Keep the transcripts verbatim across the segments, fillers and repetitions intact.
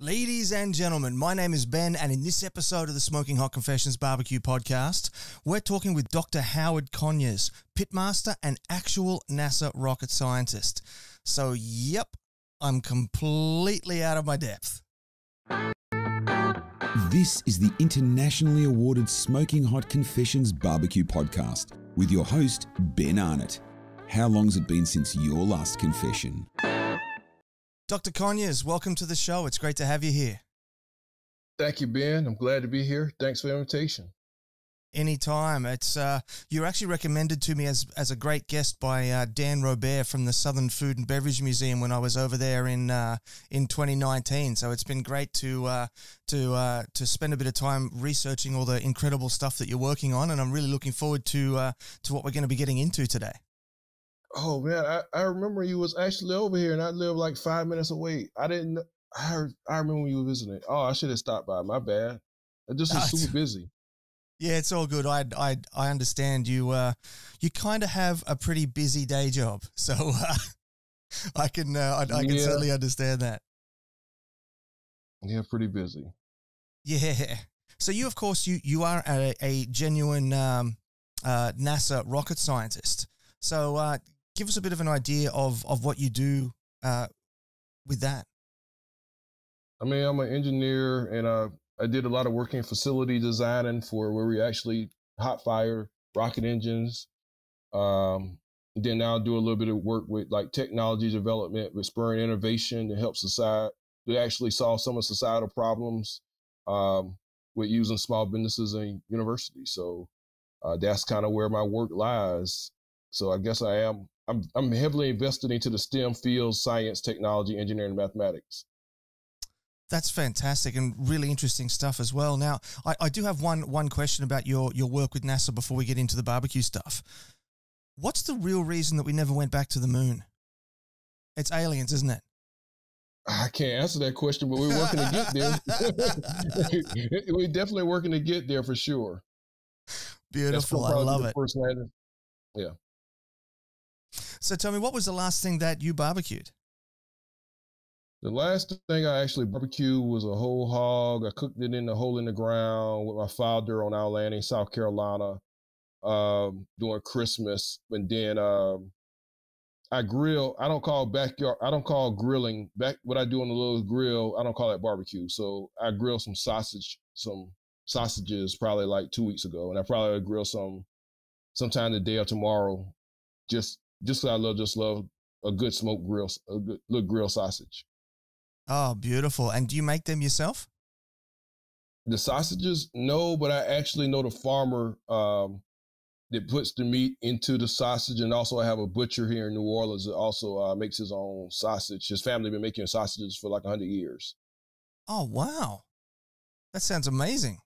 Ladies and gentlemen, my name is Ben, and in this episode of the Smoking Hot Confessions Barbecue Podcast, we're talking with Doctor Howard Conyers, pitmaster and actual NASA rocket scientist. So, yep, I'm completely out of my depth. This is the internationally awarded Smoking Hot Confessions Barbecue Podcast with your host, Ben Arnott. How long's it been since your last confession? Doctor Conyers, welcome to the show. It's great to have you here. Thank you, Ben. I'm glad to be here. Thanks for the invitation. Anytime. It's uh, you're actually recommended to me as as a great guest by uh, Dan Robert from the Southern Food and Beverage Museum when I was over there in uh, in twenty nineteen. So it's been great to uh, to uh, to spend a bit of time researching all the incredible stuff that you're working on, and I'm really looking forward to uh, to what we're going to be getting into today. Oh man, I, I remember you was actually over here, and I live like five minutes away. I didn't. I I remember when you were visiting. Oh, I should have stopped by. My bad. I just was uh, super busy. Yeah, it's all good. I I I understand you. Uh, you kind of have a pretty busy day job, so uh, I can uh, I, I can yeah. certainly understand that. Yeah, pretty busy. Yeah. So you, of course, you you are a, a genuine um, uh, NASA rocket scientist. So uh, give us a bit of an idea of, of what you do uh, with that. I mean, I'm an engineer, and uh, I did a lot of work in facility designing for where we actually hot fire rocket engines. Um, then I'll do a little bit of work with like technology development, with spurring innovation to help society, to actually solve some of societal problems um, with using small businesses and universities. So uh, that's kind of where my work lies. So I guess I am, I'm, I'm heavily invested into the STEM fields, science, technology, engineering, and mathematics. That's fantastic and really interesting stuff as well. Now, I, I do have one, one question about your, your work with NASA before we get into the barbecue stuff. What's the real reason that we never went back to the moon? It's aliens, isn't it? I can't answer that question, but we're working to get there. We're definitely working to get there for sure. Beautiful. I love it. First yeah. So tell me, what was the last thing that you barbecued? The last thing I actually barbecued was a whole hog. I cooked it in the hole in the ground with my father on Outlanding, South Carolina, um, during Christmas. And then um, I grill. I don't call backyard. I don't call grilling back. What I do on the little grill, I don't call it barbecue. So I grilled some sausage, some sausages, probably like two weeks ago, and I probably grill some sometime the day of tomorrow. Just. Just I love, just love a good smoked grill, a good little grill sausage. Oh, beautiful! And do you make them yourself? The sausages, no, but I actually know the farmer um, that puts the meat into the sausage, and also I have a butcher here in New Orleans that also uh, makes his own sausage. His family been making sausages for like a hundred years. Oh wow, that sounds amazing.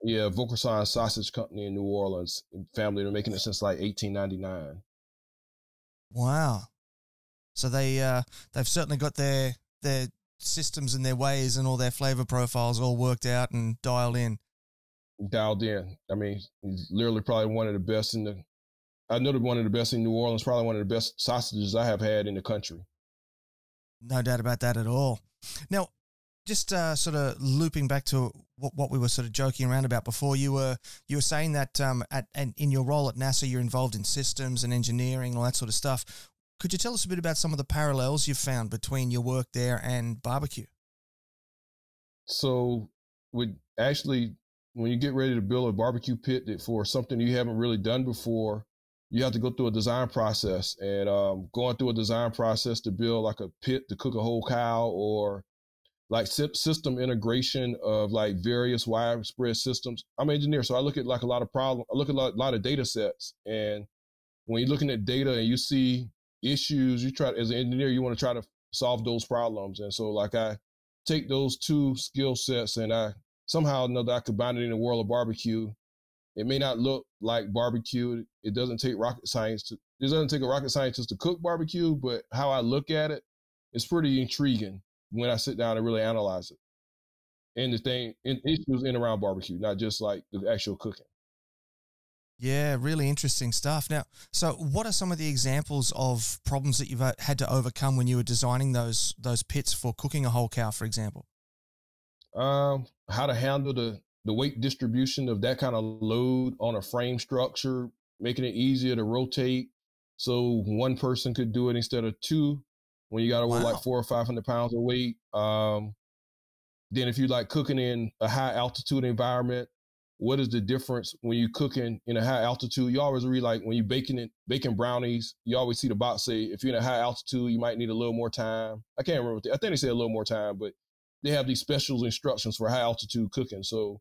Yeah, Vaucresson Sausage Company in New Orleans. Family been making it since like eighteen ninety-nine. Wow, so they uh, they've certainly got their their systems and their ways and all their flavor profiles all worked out and dialed in. Dialed in. I mean, he's literally probably one of the best in the. I know one of the best in New Orleans. Probably one of the best sausages I have had in the country. No doubt about that at all. Now, just uh, sort of looping back to what, what we were sort of joking around about before, you were you were saying that um, at and in your role at NASA, you're involved in systems and engineering, all that sort of stuff. Could you tell us a bit about some of the parallels you've found between your work there and barbecue? So, would actually, when you get ready to build a barbecue pit that for something you haven't really done before, you have to go through a design process, and um, going through a design process to build like a pit to cook a whole cow, or like system integration of like various widespread systems. I'm an engineer, so I look at like a lot of problem. I look at a lot, lot of data sets. And when you're looking at data and you see issues, you try as an engineer, you want to try to solve those problems. And so like I take those two skill sets and I somehow know that I combine it in the world of barbecue. It may not look like barbecue. It doesn't take rocket science to, it doesn't take a rocket scientist to cook barbecue, but how I look at it, it's pretty intriguing when I sit down and really analyze it and the thing and issues in around barbecue, not just like the actual cooking. Yeah. Really interesting stuff. Now, so what are some of the examples of problems that you've had to overcome when you were designing those, those pits for cooking a whole cow, for example? um, how to handle the, the weight distribution of that kind of load on a frame structure, making it easier to rotate. So one person could do it instead of two when you got over wow. like four or five hundred pounds of weight. Um, then if you like cooking in a high altitude environment, what is the difference when you cooking in a high altitude? You always read, like when you baking it, baking brownies, you always see the box say, if you're in a high altitude, you might need a little more time. I can't remember. What they, I think they say a little more time, but they have these special instructions for high altitude cooking. So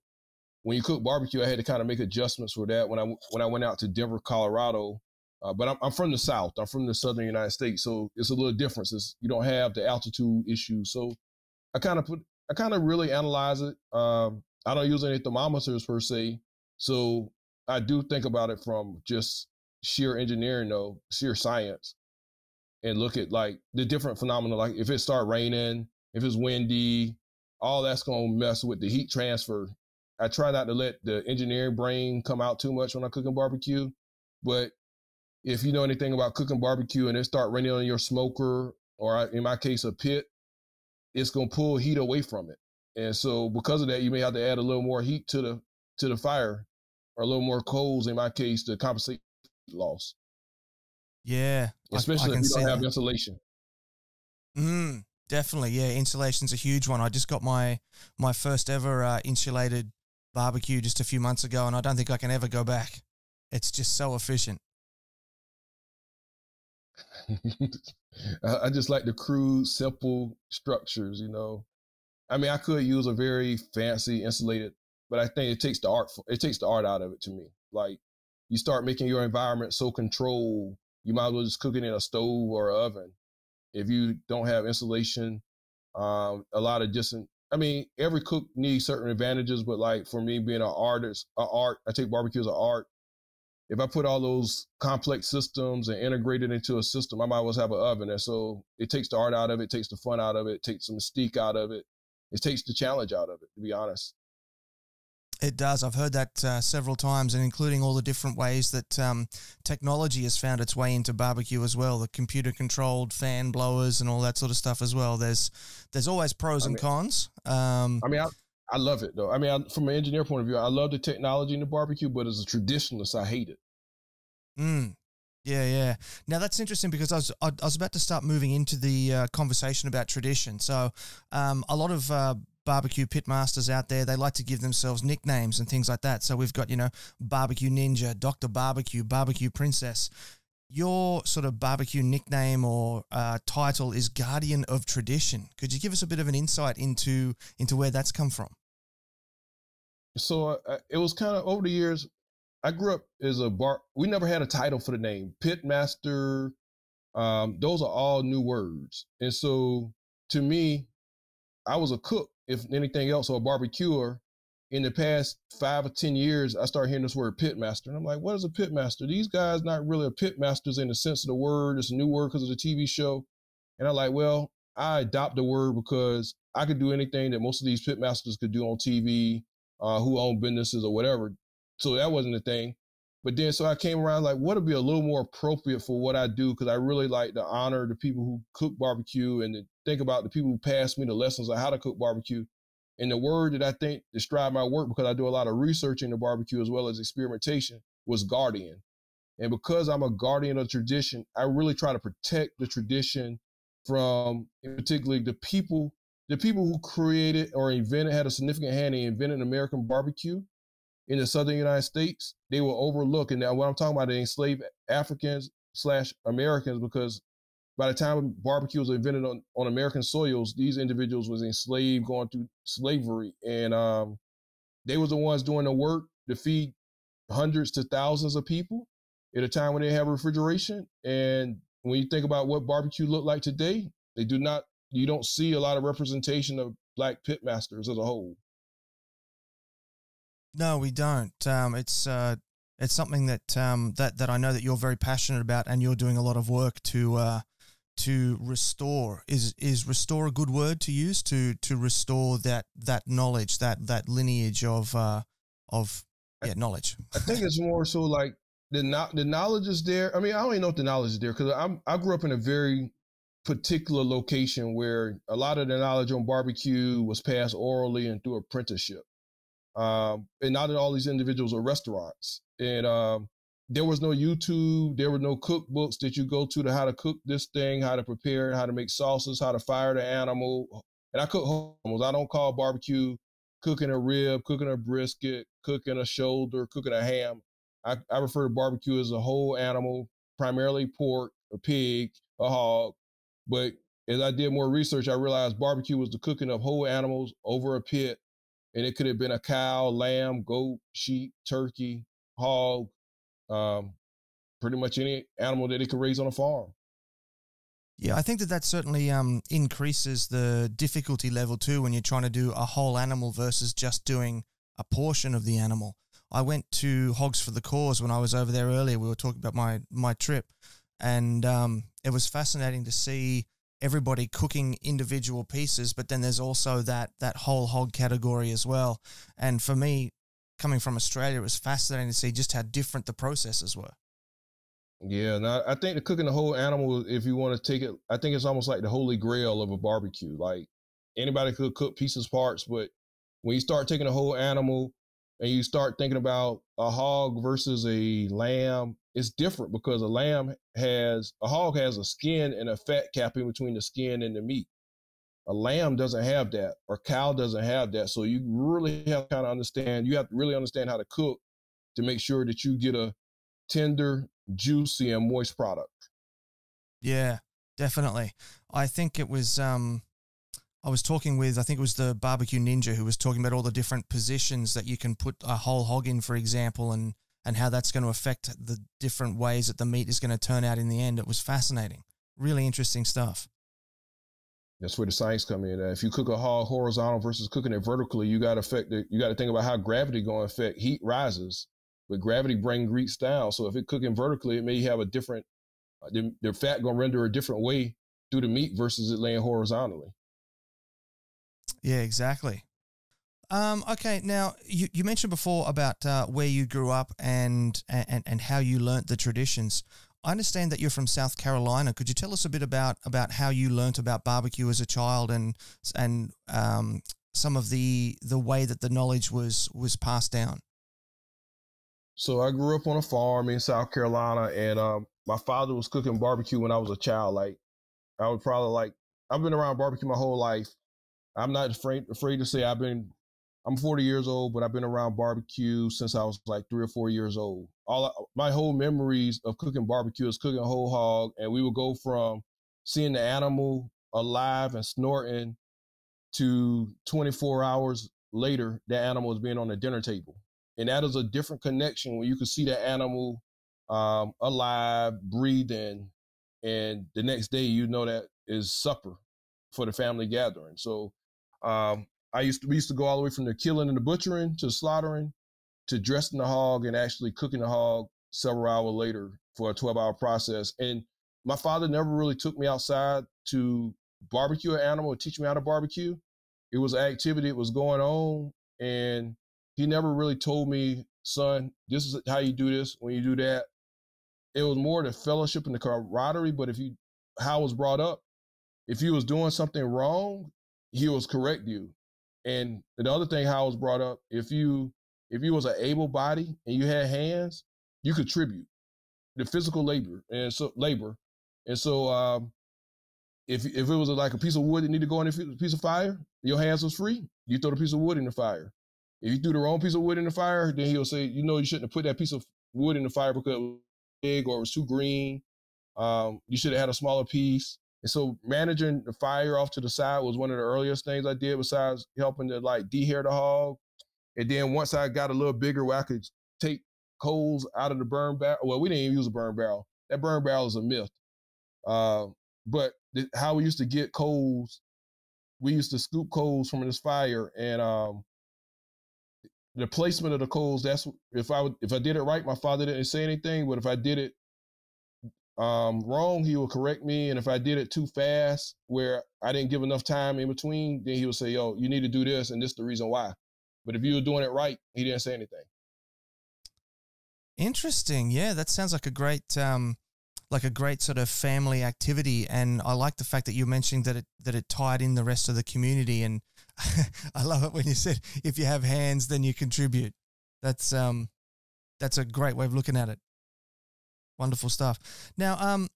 when you cook barbecue, I had to kind of make adjustments for that when I, when I went out to Denver, Colorado. Uh, but I'm, I'm from the South. I'm from the Southern United States. So it's a little difference. It's, you don't have the altitude issue. So I kind of put, I kind of really analyze it. Um, I don't use any thermometers per se. So I do think about it from just sheer engineering though, sheer science, and look at like the different phenomena. Like if it start raining, if it's windy, all that's going to mess with the heat transfer. I try not to let the engineering brain come out too much when I'm cooking barbecue, but if you know anything about cooking barbecue and it start raining on your smoker, or in my case, a pit, it's going to pull heat away from it. And so because of that, you may have to add a little more heat to the, to the fire, or a little more coals in my case, to compensate loss. Yeah. Especially I, I if you don't have that. Insulation. Mm, definitely. Yeah. Insulation's a huge one. I just got my, my first ever uh, insulated barbecue just a few months ago, and I don't think I can ever go back. It's just so efficient. I just like the crude, simple structures, you know. I mean, I could use a very fancy insulated, but I think it takes the art, it takes the art out of it to me. Like you start making your environment so controlled, you might as well just cook it in a stove or an oven. If you don't have insulation, um, a lot of distant, I mean, every cook needs certain advantages, but like for me being an artist, an art, I take barbecue as an art. If I put all those complex systems and integrate it into a system, I might as well have an oven. And so it takes the art out of it, takes the fun out of it, takes the mystique out of it. It takes the challenge out of it, to be honest. It does. I've heard that uh, several times, and including all the different ways that um, technology has found its way into barbecue as well, the computer-controlled fan blowers and all that sort of stuff as well. There's there's always pros I mean, and cons. Um, I mean, I, I love it, though. I mean, I, from an engineer point of view, I love the technology in the barbecue, but as a traditionalist, I hate it. Mm. Yeah, yeah. Now, that's interesting because I was, I was about to start moving into the uh, conversation about tradition. So um, a lot of uh, barbecue pit masters out there, they like to give themselves nicknames and things like that. So we've got, you know, Barbecue Ninja, Doctor Barbecue, Barbecue Princess. Your sort of barbecue nickname or uh, title is Guardian of Tradition. Could you give us a bit of an insight into, into where that's come from? So uh, it was kind of over the years. I grew up as a bar. We never had a title for the name. Pitmaster. Um, those are all new words. And so to me, I was a cook, if anything else, or a barbecuer. In the past five or ten years, I started hearing this word pitmaster. And I'm like, what is a pitmaster? These guys not really a pitmasters in the sense of the word. It's a new word because of the T V show. And I'm like, well, I adopt the word because I could do anything that most of these pitmasters could do on T V, uh, who own businesses or whatever. So that wasn't a thing. But then, so I came around like, what would be a little more appropriate for what I do? Because I really like to honor the people who cook barbecue and to think about the people who passed me the lessons on how to cook barbecue. And the word that I think described my work, because I do a lot of research into barbecue as well as experimentation, was guardian. And because I'm a guardian of tradition, I really try to protect the tradition from, in particular, the people, the people who created or invented, had a significant hand in inventing American barbecue. In the Southern United States, they were overlooked. And now what I'm talking about, they enslaved Africans slash Americans, because by the time barbecue was invented on, on American soils, these individuals was enslaved, going through slavery. And um, they was the ones doing the work to feed hundreds to thousands of people at a time when they have refrigeration. And when you think about what barbecue looked like today, they do not, you don't see a lot of representation of Black pitmasters as a whole. No, we don't. Um, it's uh, it's something that um, that that I know that you're very passionate about, and you're doing a lot of work to uh, to restore. Is is restore a good word to use to to restore that that knowledge, that that lineage of uh, of yeah knowledge? I think it's more so like the the knowledge is there. I mean, I don't even know if the knowledge is there, because I'm I grew up in a very particular location where a lot of the knowledge on barbecue was passed orally and through apprenticeship. Um, and not all these individuals are restaurants. And um, there was no YouTube. There were no cookbooks that you go to to how to cook this thing, how to prepare it, how to make sauces, how to fire the animal. And I cook whole animals. I don't call barbecue cooking a rib, cooking a brisket, cooking a shoulder, cooking a ham. I, I refer to barbecue as a whole animal, primarily pork, a pig, a hog. But as I did more research, I realized barbecue was the cooking of whole animals over a pit. And it could have been a cow, lamb, goat, sheep, turkey, hog, um, pretty much any animal that it could raise on a farm. Yeah, I think that that certainly um, increases the difficulty level too when you're trying to do a whole animal versus just doing a portion of the animal. I went to Hogs for the Cause when I was over there earlier. We were talking about my, my trip, and um, it was fascinating to see everybody cooking individual pieces, but then there's also that that whole hog category as well. And for me, coming from Australia, it was fascinating to see just how different the processes were. Yeah, and I think the cooking the whole animal, if you want to take it, I think it's almost like the holy grail of a barbecue. Like anybody could cook pieces, parts, but when you start taking a whole animal and you start thinking about a hog versus a lamb, it's different because a lamb has, a hog has a skin and a fat capping between the skin and the meat. A lamb doesn't have that, or cow doesn't have that. So you really have to kind of understand, you have to really understand how to cook to make sure that you get a tender, juicy, and moist product. Yeah, definitely. I think it was, um, I was talking with, I think it was the Barbecue Ninja who was talking about all the different positions that you can put a whole hog in, for example, and, and how that's going to affect the different ways that the meat is going to turn out in the end. It was fascinating. Really interesting stuff. That's where the science comes in. Uh, if you cook a hog horizontal versus cooking it vertically, you got to affect the, you got to think about how gravity going to affect heat rises, but gravity brings grease down. So if it's cooking vertically, it may have a different, uh, the, the fat going to render a different way through the meat versus it laying horizontally. Yeah, exactly. Um, okay, now you, you mentioned before about uh, where you grew up and, and and how you learnt the traditions. I understand that you're from South Carolina. Could you tell us a bit about about how you learnt about barbecue as a child and and um, some of the the way that the knowledge was was passed down? So I grew up on a farm in South Carolina, and um, my father was cooking barbecue when I was a child. Like I would probably like I've been around barbecue my whole life. I'm not afraid, afraid to say I've been, I'm forty years old, but I've been around barbecue since I was like three or four years old. All I, my whole memories of cooking barbecue is cooking whole hog. And we would go from seeing the animal alive and snorting to twenty-four hours later, the animal is being on the dinner table. And that is a different connection when you can see the animal um, alive, breathing. And the next day, you know, that is supper for the family gathering. So, Um, I used to, we used to go all the way from the killing and the butchering to slaughtering to dressing the hog and actually cooking the hog several hours later for a twelve hour process. And my father never really took me outside to barbecue an animal or teach me how to barbecue. It was an activity that was going on. And he never really told me, son, this is how you do this when you do that. It was more the fellowship and the camaraderie. But if you, how I was brought up, if you was doing something wrong, he was correct you. And the other thing how I was brought up, if you if you was an able body and you had hands, you contribute the physical labor and so labor. And so um, if if it was like a piece of wood that needed to go in a piece of fire, your hands was free. You throw the piece of wood in the fire. If you threw the wrong piece of wood in the fire, then he'll say, you know, you shouldn't have put that piece of wood in the fire because it was big or it was too green. Um, you should have had a smaller piece. And so managing the fire off to the side was one of the earliest things I did besides helping to like dehair the hog. And then once I got a little bigger where I could take coals out of the burn barrel. Well, we didn't even use a burn barrel. That burn barrel is a myth. Uh, but the, how we used to get coals, we used to scoop coals from this fire. And um, the placement of the coals, that's if I, would, if I did it right, my father didn't say anything. But if I did it Um, wrong, he would correct me. And if I did it too fast where I didn't give enough time in between, then he would say, yo, you need to do this. And this is the reason why. But if you were doing it right, he didn't say anything. Interesting. Yeah. That sounds like a great, um, like a great sort of family activity. And I like the fact that you mentioned that it, that it tied in the rest of the community. And I love it when you said, if you have hands, then you contribute. That's, um, that's a great way of looking at it. Wonderful stuff. Now, um,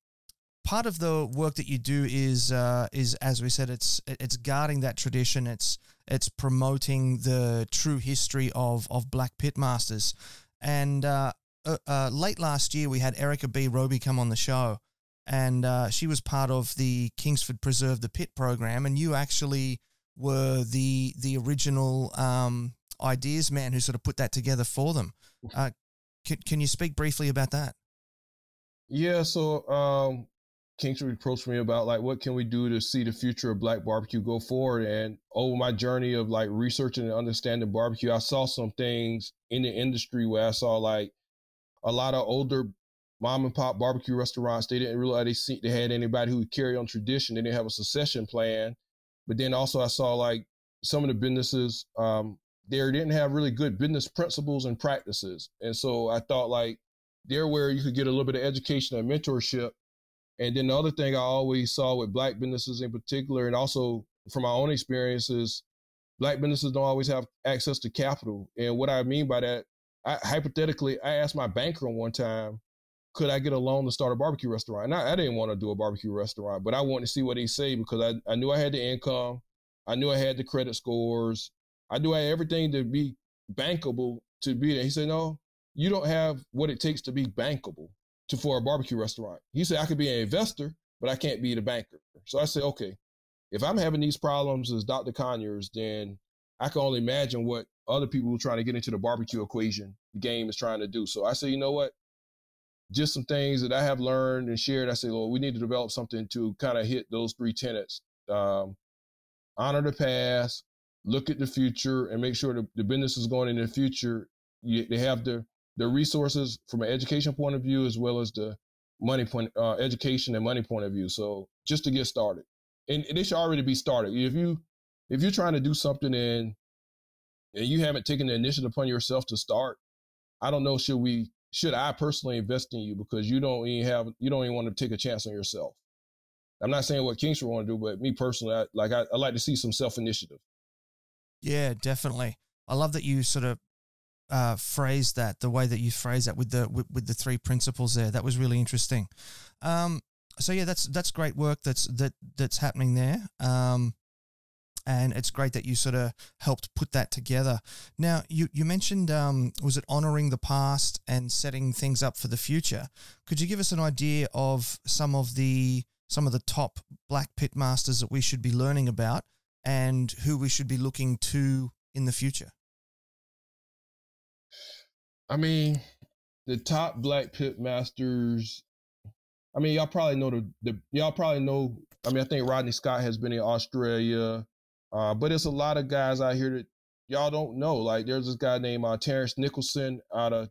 part of the work that you do is, uh, is as we said, it's it's guarding that tradition. It's it's promoting the true history of of Black Pit Masters. And uh, uh, uh, late last year, we had Erica B. Roby come on the show, and uh, she was part of the Kingsford Preserve the Pit program. And you actually were the the original um, ideas man who sort of put that together for them. Uh, can, can you speak briefly about that? Yeah, so um, Kingsford approached me about, like, what can we do to see the future of Black barbecue go forward? And over my journey of, like, researching and understanding barbecue, I saw some things in the industry where I saw, like, a lot of older mom and pop barbecue restaurants, they didn't realize they, see, they had anybody who would carry on tradition. They didn't have a succession plan. But then also I saw, like, some of the businesses, um, they didn't have really good business principles and practices. And so I thought, like, there where you could get a little bit of education and mentorship. And then the other thing I always saw with Black businesses in particular, and also from my own experiences, Black businesses don't always have access to capital. And what I mean by that, I, hypothetically, I asked my banker one time, could I get a loan to start a barbecue restaurant? And I, I didn't want to do a barbecue restaurant, but I wanted to see what they say, because I, I knew I had the income. I knew I had the credit scores. I knew I had everything to be bankable to be there. He said, no, you don't have what it takes to be bankable to, for a barbecue restaurant. He said, I could be an investor, but I can't be the banker. So I said, okay, if I'm having these problems as Doctor Conyers, then I can only imagine what other people who are trying to get into the barbecue equation, the game is trying to do. So I said, you know what? Just some things that I have learned and shared. I said, well, we need to develop something to kind of hit those three tenets. Um, honor the past, look at the future, and make sure the, the business is going in the future. You, they have the the resources from an education point of view, as well as the money point, uh, education and money point of view. So just to get started, and they should already be started. If you, if you're trying to do something and, and you haven't taken the initiative upon yourself to start, I don't know, should we, should I personally invest in you? Because you don't even have, you don't even want to take a chance on yourself. I'm not saying what Kingsford want to do, but me personally, I, like, I, I like to see some self-initiative. Yeah, definitely. I love that you sort of, Uh, phrase that the way that you phrase that with the with, with the three principles there. That was really interesting. Um, so yeah, that's that's great work that's that that's happening there. Um, and it's great that you sort of helped put that together. Now you you mentioned um, was it honoring the past and setting things up for the future? Could you give us an idea of some of the some of the top Black Pit Masters that we should be learning about and who we should be looking to in the future? I mean, the top Black Pit Masters, I mean, y'all probably know the, the y'all probably know, I mean, I think Rodney Scott has been in Australia, uh, but it's a lot of guys out here that y'all don't know. Like, there's this guy named uh, Terrence Nicholson out of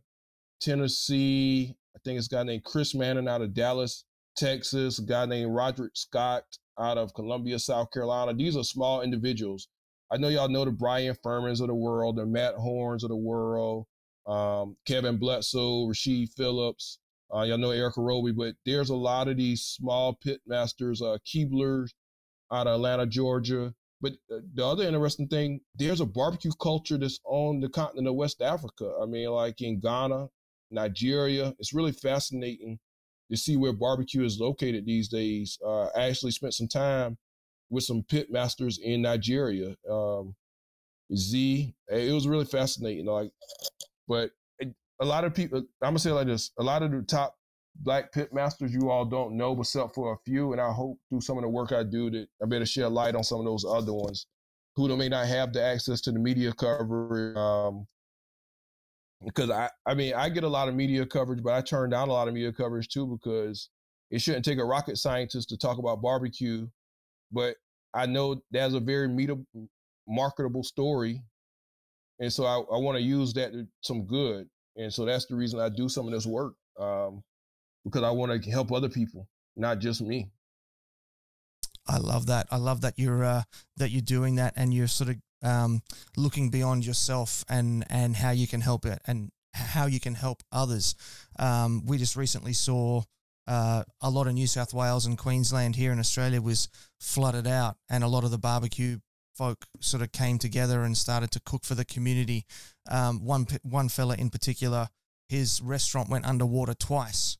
Tennessee. I think it's a guy named Chris Manning out of Dallas, Texas, a guy named Roderick Scott out of Columbia, South Carolina. These are small individuals. I know y'all know the Brian Furmans of the world, the Matt Horns of the world. Um, Kevin Bledsoe, Rasheed Phillips, uh, y'all know Erica Roby, but there's a lot of these small pit masters, uh, Keebler's out of Atlanta, Georgia. But the other interesting thing, there's a barbecue culture that's on the continent of West Africa. I mean, like in Ghana, Nigeria, it's really fascinating to see where barbecue is located these days. Uh, I actually spent some time with some pit masters in Nigeria. Um, Z, it was really fascinating. Like, But a lot of people, I'm gonna say it like this, a lot of the top Black pit masters you all don't know, except for a few. And I hope through some of the work I do that I better shed light on some of those other ones who may not have the access to the media coverage. Um, because I, I mean, I get a lot of media coverage, but I turn down a lot of media coverage too, because it shouldn't take a rocket scientist to talk about barbecue. But I know that's a very meetable, marketable story. And so I, I want to use that to some good. And so that's the reason I do some of this work, um, because I want to help other people, not just me. I love that. I love that you're, uh, that you're doing that and you're sort of um, looking beyond yourself and, and how you can help it and how you can help others. Um, we just recently saw Uh, a lot of New South Wales and Queensland here in Australia was flooded out, and a lot of the barbecue folk sort of came together and started to cook for the community. Um, one, one fella in particular, his restaurant went underwater twice,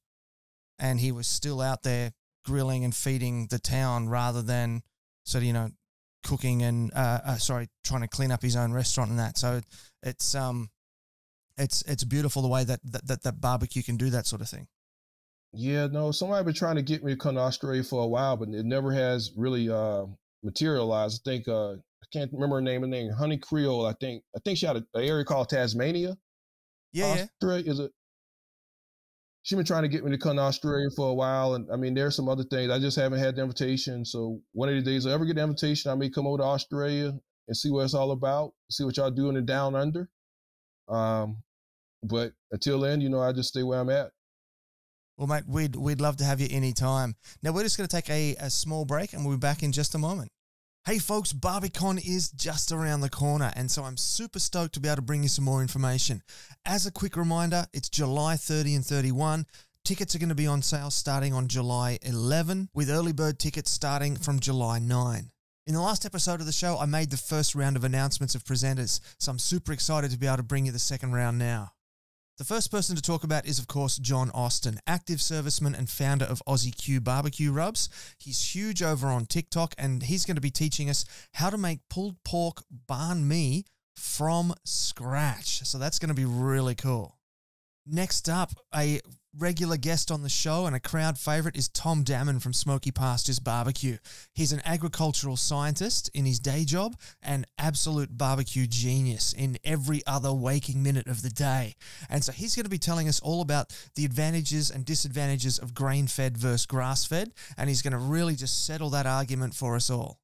and he was still out there grilling and feeding the town rather than sort of, you know, cooking and, uh, uh, sorry, trying to clean up his own restaurant and that. So it's, um, it's, it's beautiful the way that, that, that, that barbecue can do that sort of thing. Yeah, no, somebody been trying to get me to come to Australia for a while, but it never has really, uh, materialized. I think, uh, I can't remember her name, her name, Honey Creole. I think, I think she had an area called Tasmania. Yeah. Australia, yeah. Is it? She's been trying to get me to come to Australia for a while. And I mean, there's some other things. I just haven't had the invitation. So one of the days I ever get the invitation, I may come over to Australia and see what it's all about, see what y'all do in the down under. Um, but until then, you know, I just stay where I'm at. Well, mate, we'd, we'd love to have you any time. Now, we're just going to take a, a small break, and we'll be back in just a moment. Hey, folks, Barbe Con is just around the corner, and so I'm super stoked to be able to bring you some more information. As a quick reminder, it's July thirty and thirty-one. Tickets are going to be on sale starting on July eleven, with early bird tickets starting from July ninth. In the last episode of the show, I made the first round of announcements of presenters, so I'm super excited to be able to bring you the second round now. The first person to talk about is, of course, John Austin, active serviceman and founder of Aussie Q Barbecue Rubs. He's huge over on TikTok, and he's going to be teaching us how to make pulled pork banh mi from scratch. So that's going to be really cool. Next up, a regular guest on the show and a crowd favorite is Tom Damon from Smoky Pastures Barbecue. He's an agricultural scientist in his day job and absolute barbecue genius in every other waking minute of the day. And so he's going to be telling us all about the advantages and disadvantages of grain-fed versus grass-fed, and he's going to really just settle that argument for us all.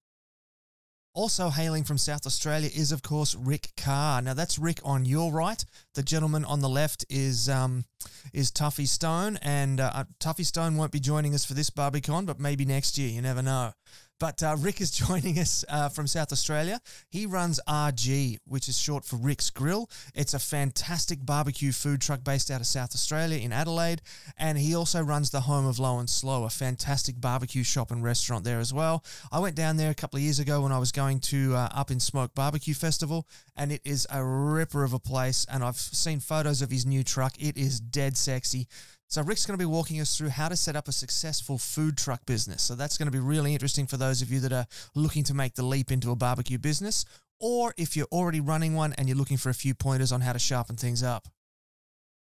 Also hailing from South Australia is, of course, Rick Carr. Now, that's Rick on your right. The gentleman on the left is um, is Tuffy Stone, and uh, Tuffy Stone won't be joining us for this BarbieCon, but maybe next year. You never know. But uh, Rick is joining us uh, from South Australia. He runs R G, which is short for Rick's Grill. It's a fantastic barbecue food truck based out of South Australia in Adelaide, and he also runs the home of Low and Slow, a fantastic barbecue shop and restaurant there as well. I went down there a couple of years ago when I was going going to uh, Up in Smoke Barbecue Festival, and it is a ripper of a place, and I've seen photos of his new truck. It is dead sexy. So Rick's going to be walking us through how to set up a successful food truck business. So that's going to be really interesting for those of you that are looking to make the leap into a barbecue business, or if you're already running one and you're looking for a few pointers on how to sharpen things up.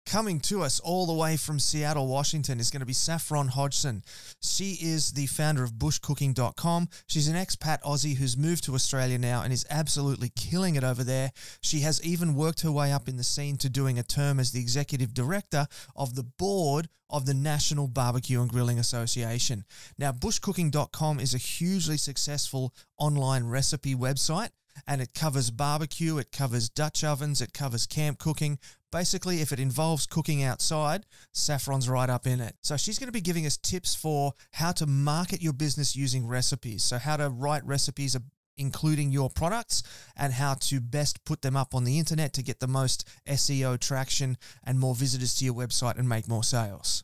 Coming to us all the way from Seattle, Washington, is going to be Saffron Hodgson. She is the founder of bush cooking dot com. She's an expat Aussie who's moved to Australia now and is absolutely killing it over there. She has even worked her way up in the scene to doing a term as the executive director of the board of the National Barbecue and Grilling Association. Now, bush cooking dot com is a hugely successful online recipe website, and it covers barbecue, it covers Dutch ovens, it covers camp cooking. Basically, if it involves cooking outside, Saffron's right up in it. So she's going to be giving us tips for how to market your business using recipes, so how to write recipes including your products and how to best put them up on the internet to get the most S E O traction and more visitors to your website and make more sales.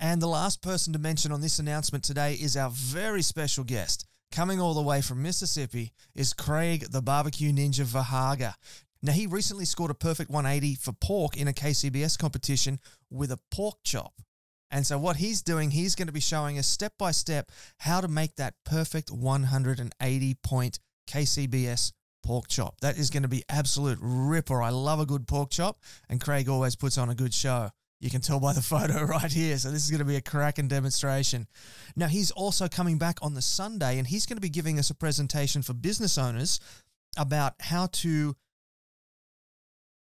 And the last person to mention on this announcement today is our very special guest. Coming all the way from Mississippi is Craig the Barbecue Ninja Vahaga. Now, he recently scored a perfect one eighty for pork in a K C B S competition with a pork chop. And so what he's doing, he's going to be showing us step-by-step how to make that perfect one eighty point K C B S pork chop. That is going to be absolute ripper. I love a good pork chop, and Craig always puts on a good show. You can tell by the photo right here. So this is going to be a cracking demonstration. Now, he's also coming back on the Sunday, and he's going to be giving us a presentation for business owners about how to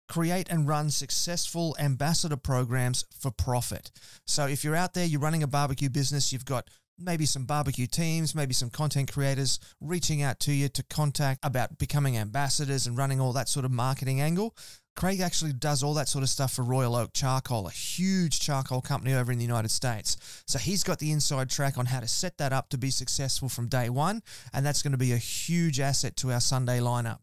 create and run successful ambassador programs for profit. So if you're out there, you're running a barbecue business, you've got maybe some barbecue teams, maybe some content creators reaching out to you to contact about becoming ambassadors and running all that sort of marketing angle. Craig actually does all that sort of stuff for Royal Oak Charcoal, a huge charcoal company over in the United States. So he's got the inside track on how to set that up to be successful from day one, and that's going to be a huge asset to our Sunday lineup.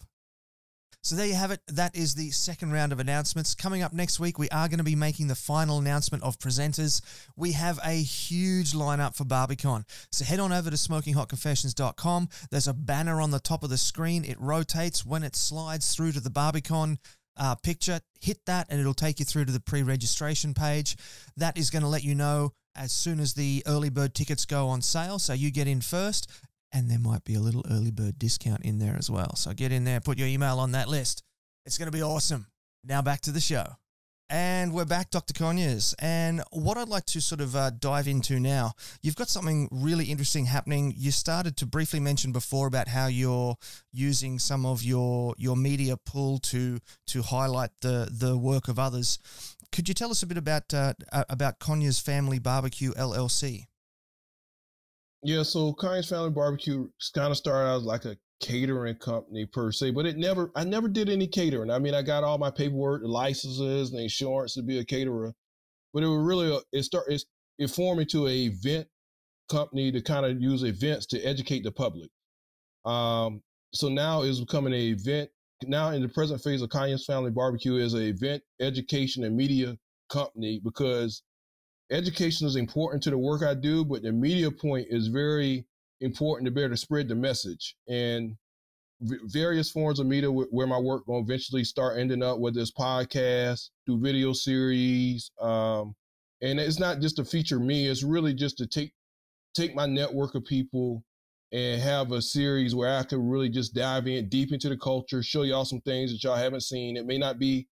So there you have it. That is the second round of announcements. Coming up next week, we are going to be making the final announcement of presenters. We have a huge lineup for Barbe Con. So head on over to smoking hot confessions dot com. There's a banner on the top of the screen. It rotates when it slides through to the Barbe Con uh, picture. Hit that and it'll take you through to the pre-registration page. That is going to let you know as soon as the early bird tickets go on sale. So you get in first. And there might be a little early bird discount in there as well. So get in there, put your email on that list. It's going to be awesome. Now back to the show. And we're back, Doctor Conyers. And what I'd like to sort of uh, dive into now, you've got something really interesting happening. You started to briefly mention before about how you're using some of your your media pull to to highlight the the work of others. Could you tell us a bit about uh, about Conyers Family Barbecue L L C? Yeah, so Conyers Family Barbecue kind of started out as like a catering company per se, but it never, I never did any catering. I mean, I got all my paperwork, the licenses and the insurance to be a caterer, but it was really, a, it started, it, it formed into an event company to kind of use events to educate the public. Um, so now it's becoming an event. Now in the present phase of Conyers Family Barbecue is an event education and media company, because education is important to the work I do, but the media point is very important to be able to spread the message. And various forms of media where my work will eventually start ending up, whether it's podcasts, through video series. Um, and it's not just to feature me, it's really just to take, take my network of people and have a series where I can really just dive in deep into the culture, show y'all some things that y'all haven't seen. It may not be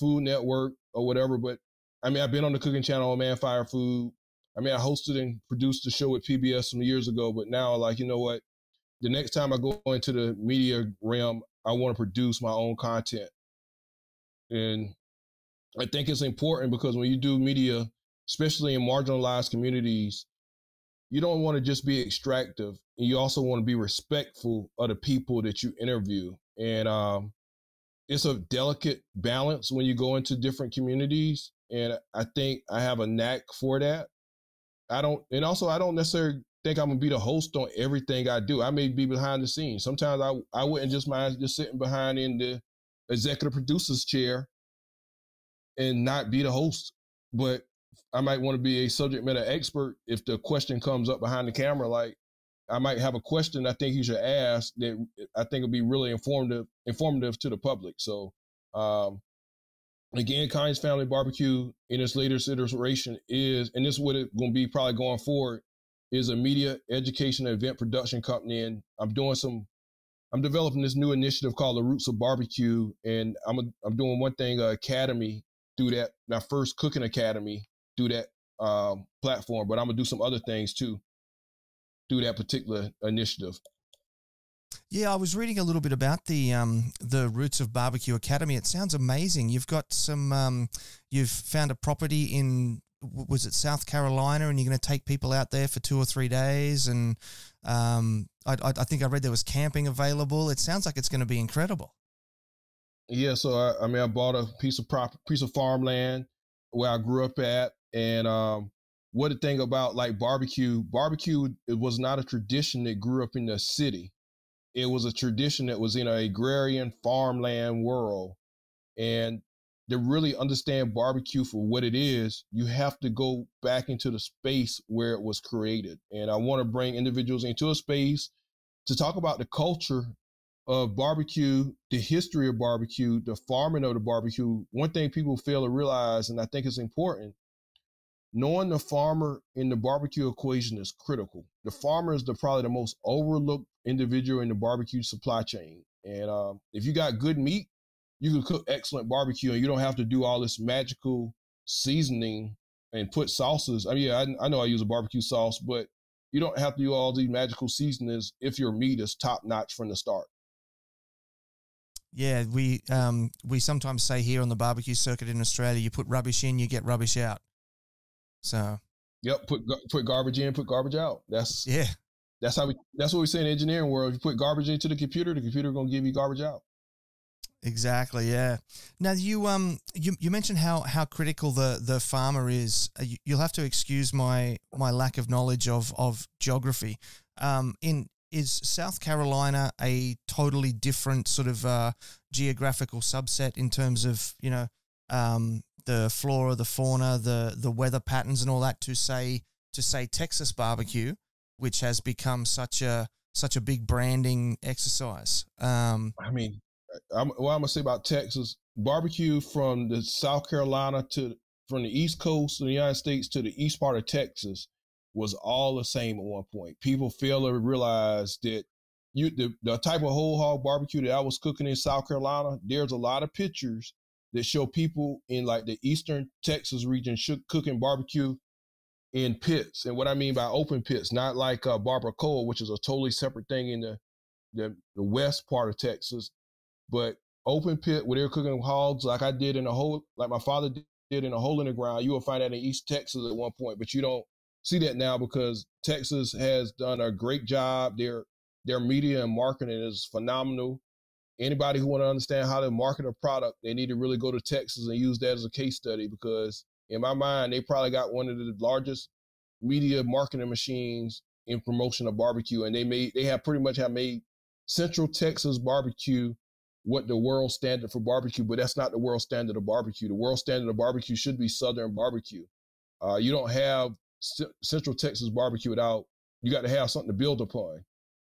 Food Network or whatever, but I mean, I've been on the cooking channel on Man Fire Food. I mean, I hosted and produced the show with P B S some years ago, but now, like, you know what? The next time I go into the media realm, I want to produce my own content. And I think it's important because when you do media, especially in marginalized communities, you don't want to just be extractive. And you also want to be respectful of the people that you interview. And um, it's a delicate balance when you go into different communities. And I think I have a knack for that. I don't, and also I don't necessarily think I'm gonna be the host on everything I do. I may be behind the scenes. Sometimes I, I wouldn't just mind just sitting behind in the executive producer's chair and not be the host, but I might want to be a subject matter expert. If the question comes up behind the camera, like I might have a question I think you should ask that I think will be really informative, informative to the public. So, um, again, Conyers Family Barbecue in its latest iteration is, and this is what it's going to be probably going forward, is a media education and event production company. And I'm doing some, I'm developing this new initiative called The Roots of Barbecue. And I'm, a, I'm doing one thing, uh, academy through that, my first cooking academy through that um, platform. But I'm going to do some other things too through that particular initiative. Yeah, I was reading a little bit about the um, the Roots of Barbecue Academy. It sounds amazing. You've got some, um, you've found a property in, was it South Carolina, and you're going to take people out there for two or three days. And um, I, I think I read there was camping available. It sounds like it's going to be incredible. Yeah, so I, I mean, I bought a piece of prop, piece of farmland where I grew up at, and um, what the thing about like barbecue, barbecue it was not a tradition that grew up in the city. It was a tradition that was in an agrarian farmland world. And to really understand barbecue for what it is, you have to go back into the space where it was created. And I want to bring individuals into a space to talk about the culture of barbecue, the history of barbecue, the farming of the barbecue. One thing people fail to realize, and I think it's important, knowing the farmer in the barbecue equation is critical. The farmer is the, probably the most overlooked individual in the barbecue supply chain. And um, if you got good meat, you can cook excellent barbecue and you don't have to do all this magical seasoning and put sauces. I mean, yeah, I, I know I use a barbecue sauce, but you don't have to do all these magical seasonings if your meat is top notch from the start. Yeah, we, um, we sometimes say here on the barbecue circuit in Australia, you put rubbish in, you get rubbish out. So, yep, put put garbage in, put garbage out. That's yeah. That's how we. That's what we say in the engineering world. If you put garbage into the computer, the computer gonna give you garbage out. Exactly. Yeah. Now you um you you mentioned how how critical the the farmer is. You, you'll have to excuse my my lack of knowledge of of geography. Um, in is South Carolina a totally different sort of uh, geographical subset in terms of, you know, um, the flora, the fauna, the the weather patterns and all that to say to say Texas barbecue, which has become such a such a big branding exercise? Um, I mean, I'm, what I'm gonna say about Texas barbecue from the South Carolina to from the East Coast of the United States to the east part of Texas was all the same at one point. People fail to realize that you the, the type of whole hog barbecue that I was cooking in South Carolina, there's a lot of pictures that show people in like the eastern Texas region cooking barbecue in pits. And what I mean by open pits, not like uh, barbacoa, which is a totally separate thing in the, the, the west part of Texas, but open pit where they're cooking hogs like I did in a hole, like my father did in a hole in the ground. You will find that in East Texas at one point, but you don't see that now because Texas has done a great job. Their, their media and marketing is phenomenal. Anybody who want to understand how to market a product, they need to really go to Texas and use that as a case study because, in my mind, they probably got one of the largest media marketing machines in promotion of barbecue, and they made they have pretty much have made Central Texas barbecue what the world standard for barbecue, but that's not the world standard of barbecue. The world standard of barbecue should be Southern barbecue. Uh, you don't have C Central Texas barbecue without you got to have something to build upon.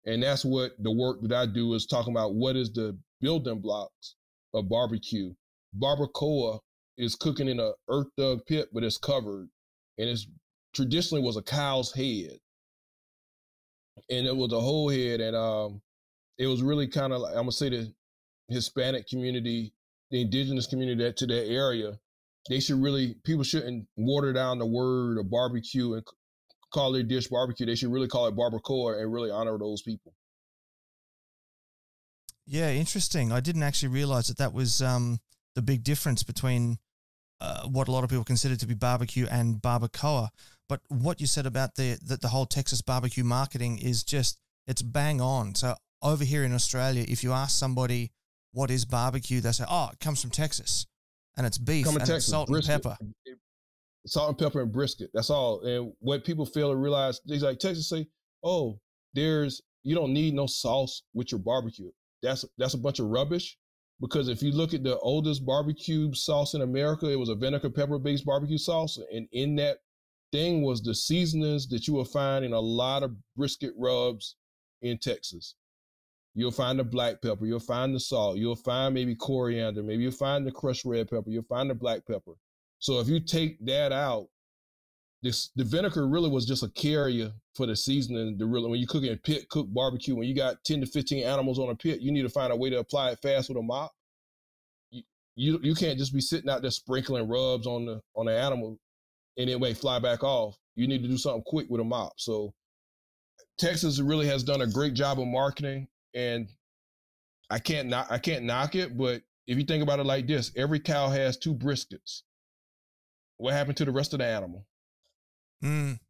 And that's what the work that I do is talking about. What is the building blocks of barbecue? Barbacoa is cooking in an earth dug pit, but it's covered. And it's traditionally was a cow's head. And it was a whole head. And um, it was really kind of like, I'm going to say the Hispanic community, the indigenous community that, to that area, they should really, people shouldn't water down the word of barbecue and call their dish barbecue. They should really call it barbacoa and really honor those people. Yeah, interesting. I didn't actually realize that that was um, the big difference between uh, what a lot of people consider to be barbecue and barbacoa. But what you said about the that the whole Texas barbecue marketing is just, it's bang on. So over here in Australia, if you ask somebody what is barbecue, they say, oh, it comes from Texas and it's beef and Texas, it's salt brisket. and pepper. It, Salt and pepper and brisket. That's all. And what people fail to realize, they're like Texas say, "Oh, there's you don't need no sauce with your barbecue." That's that's a bunch of rubbish, because if you look at the oldest barbecue sauce in America, it was a vinegar pepper based barbecue sauce, and in that thing was the seasonings that you will find in a lot of brisket rubs in Texas. You'll find the black pepper, you'll find the salt, you'll find maybe coriander, maybe you'll find the crushed red pepper, you'll find the black pepper. So if you take that out, this, the vinegar really was just a carrier for the seasoning. The really, when you cook in pit, cook barbecue, when you got ten to fifteen animals on a pit, you need to find a way to apply it fast with a mop. You, you, you can't just be sitting out there sprinkling rubs on the, on the animal and it may fly back off. You need to do something quick with a mop. So Texas really has done a great job of marketing, and I can't knock, I can't knock it, but if you think about it like this, every cow has two briskets. What happened to the rest of the animal? Mm.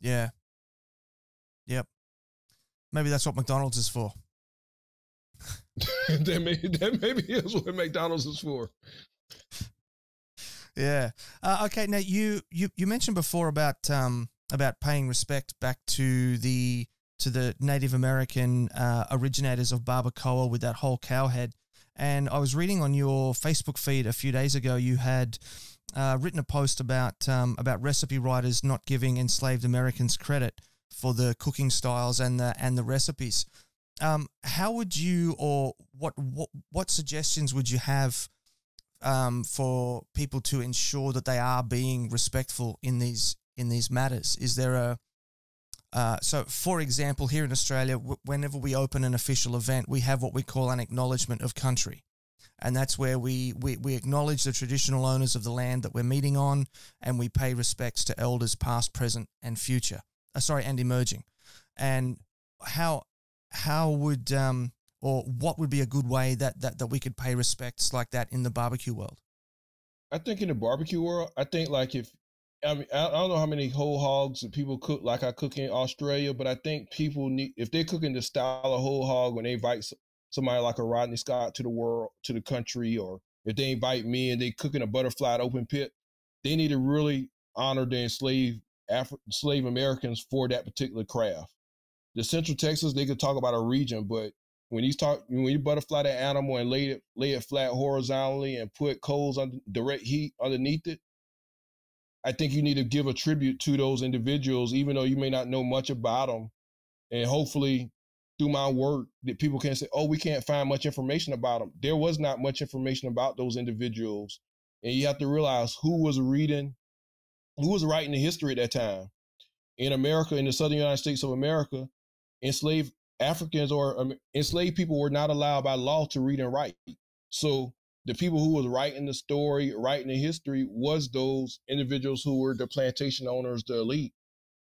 Yeah. Yep. Maybe that's what McDonald's is for. that, may, that maybe is what McDonald's is for. Yeah. Uh, okay. Now you, you, you mentioned before about, um, about paying respect back to the, to the Native American, uh, originators of barbacoa with that whole cow head. And I was reading on your Facebook feed a few days ago, you had, Uh, written a post about um, about recipe writers not giving enslaved Americans credit for the cooking styles and the and the recipes. Um, how would you, or what what what suggestions would you have um, for people to ensure that they are being respectful in these in these matters? Is there a uh, so, for example, here in Australia, w whenever we open an official event, we have what we call an acknowledgement of country. And that's where we, we, we acknowledge the traditional owners of the land that we're meeting on, and we pay respects to elders past, present, and future. Uh, sorry, and emerging. And how how would um or what would be a good way that that that we could pay respects like that in the barbecue world? I think in the barbecue world, I think like if I mean I don't know how many whole hogs that people cook like I cook in Australia, but I think people need if they're cooking the style of whole hog when they invite somebody like a Rodney Scott to the world, to the country, or if they invite me and they cook in a butterfly open pit, they need to really honor the enslaved Afri- slave Americans for that particular craft. the Central Texas, they could talk about a region, but when you talk, when you butterfly that animal and lay it lay it flat horizontally and put coals under direct heat underneath it, I think you need to give a tribute to those individuals, even though you may not know much about them. And hopefully, through my work, that people can say, "Oh, we can't find much information about them." There was not much information about those individuals, and you have to realize who was reading, who was writing the history at that time. In America, in the Southern United States of America, enslaved Africans or um, enslaved people were not allowed by law to read and write. So the people who was writing the story, writing the history, was those individuals who were the plantation owners, the elite.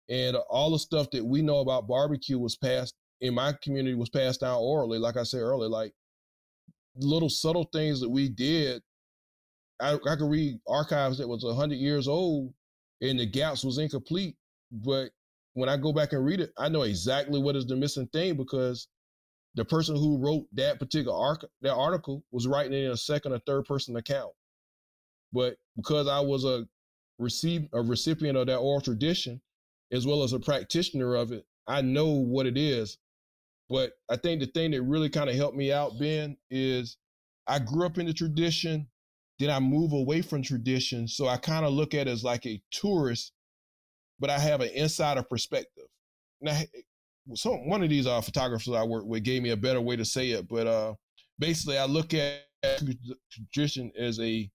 And all the stuff that we know about barbecue was passed, in my community, was passed down orally. Like I said earlier, like little subtle things that we did. I, I could read archives that was one hundred years old and the gaps was incomplete. But when I go back and read it, I know exactly what is the missing thing, because the person who wrote that particular arc, that article was writing it in a second or third person account. But because I was a, receive, a recipient of that oral tradition, as well as a practitioner of it, I know what it is. But I think the thing that really kind of helped me out, Ben, is I grew up in the tradition, then I move away from tradition. So I kind of look at it as like a tourist, but I have an insider perspective. Now, so one of these uh, photographers I work with gave me a better way to say it, but uh, basically I look at tradition as a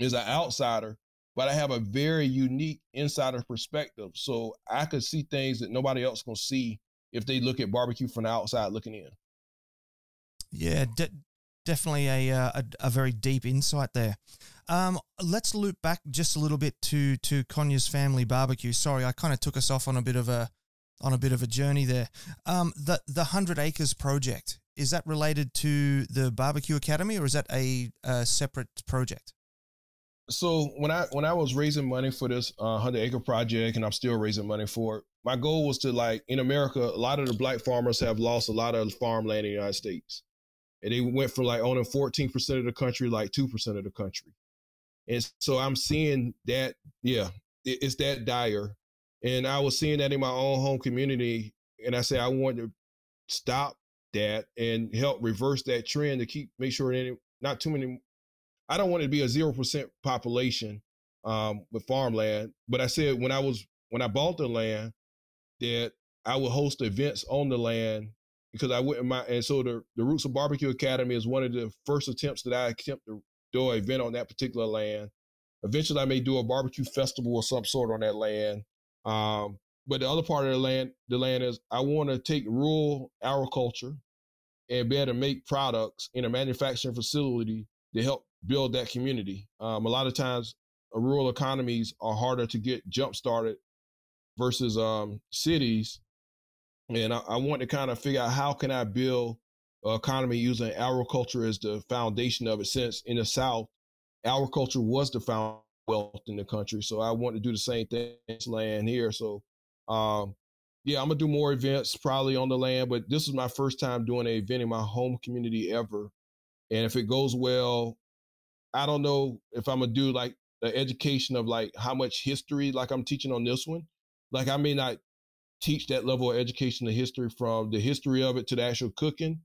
as an outsider, but I have a very unique insider perspective. So I could see things that nobody else can see if they look at barbecue from the outside looking in. Yeah, de definitely a, uh, a a very deep insight there. Um, let's loop back just a little bit to to Conyers Family Barbecue. Sorry, I kind of took us off on a bit of a on a bit of a journey there. Um, the the Hundred Acres project, is that related to the Barbecue Academy, or is that a, a separate project? So when I when I was raising money for this uh, hundred acre project, and I'm still raising money for it, my goal was to, like, in America, a lot of the black farmers have lost a lot of farmland in the United States, and they went from like owning fourteen percent of the country, like two percent of the country, and so I'm seeing that, yeah, it, it's that dire, and I was seeing that in my own home community, and I said I wanted to stop that and help reverse that trend to keep make sure that not too many. I don't want it to be a zero percent population um, with farmland, but I said when I was, when I bought the land, that I would host events on the land, because I wouldn't mind. And so the, the Roots of Barbecue Academy is one of the first attempts that I attempt to do an event on that particular land. Eventually I may do a barbecue festival of some sort on that land. Um, but the other part of the land, the land is I want to take rural agriculture and be able to make products in a manufacturing facility to help build that community. Um, a lot of times uh, rural economies are harder to get jump started versus um, cities. And I, I want to kind of figure out how can I build an economy using agriculture as the foundation of it, since in the South, agriculture was the found wealth in the country. So I want to do the same thing in this land here. So um, yeah, I'm gonna do more events probably on the land, but this is my first time doing an event in my home community ever. And if it goes well, I don't know if I'm going to do like the education of like how much history, like I'm teaching on this one. Like I may not teach that level of education of history, from the history of it to the actual cooking.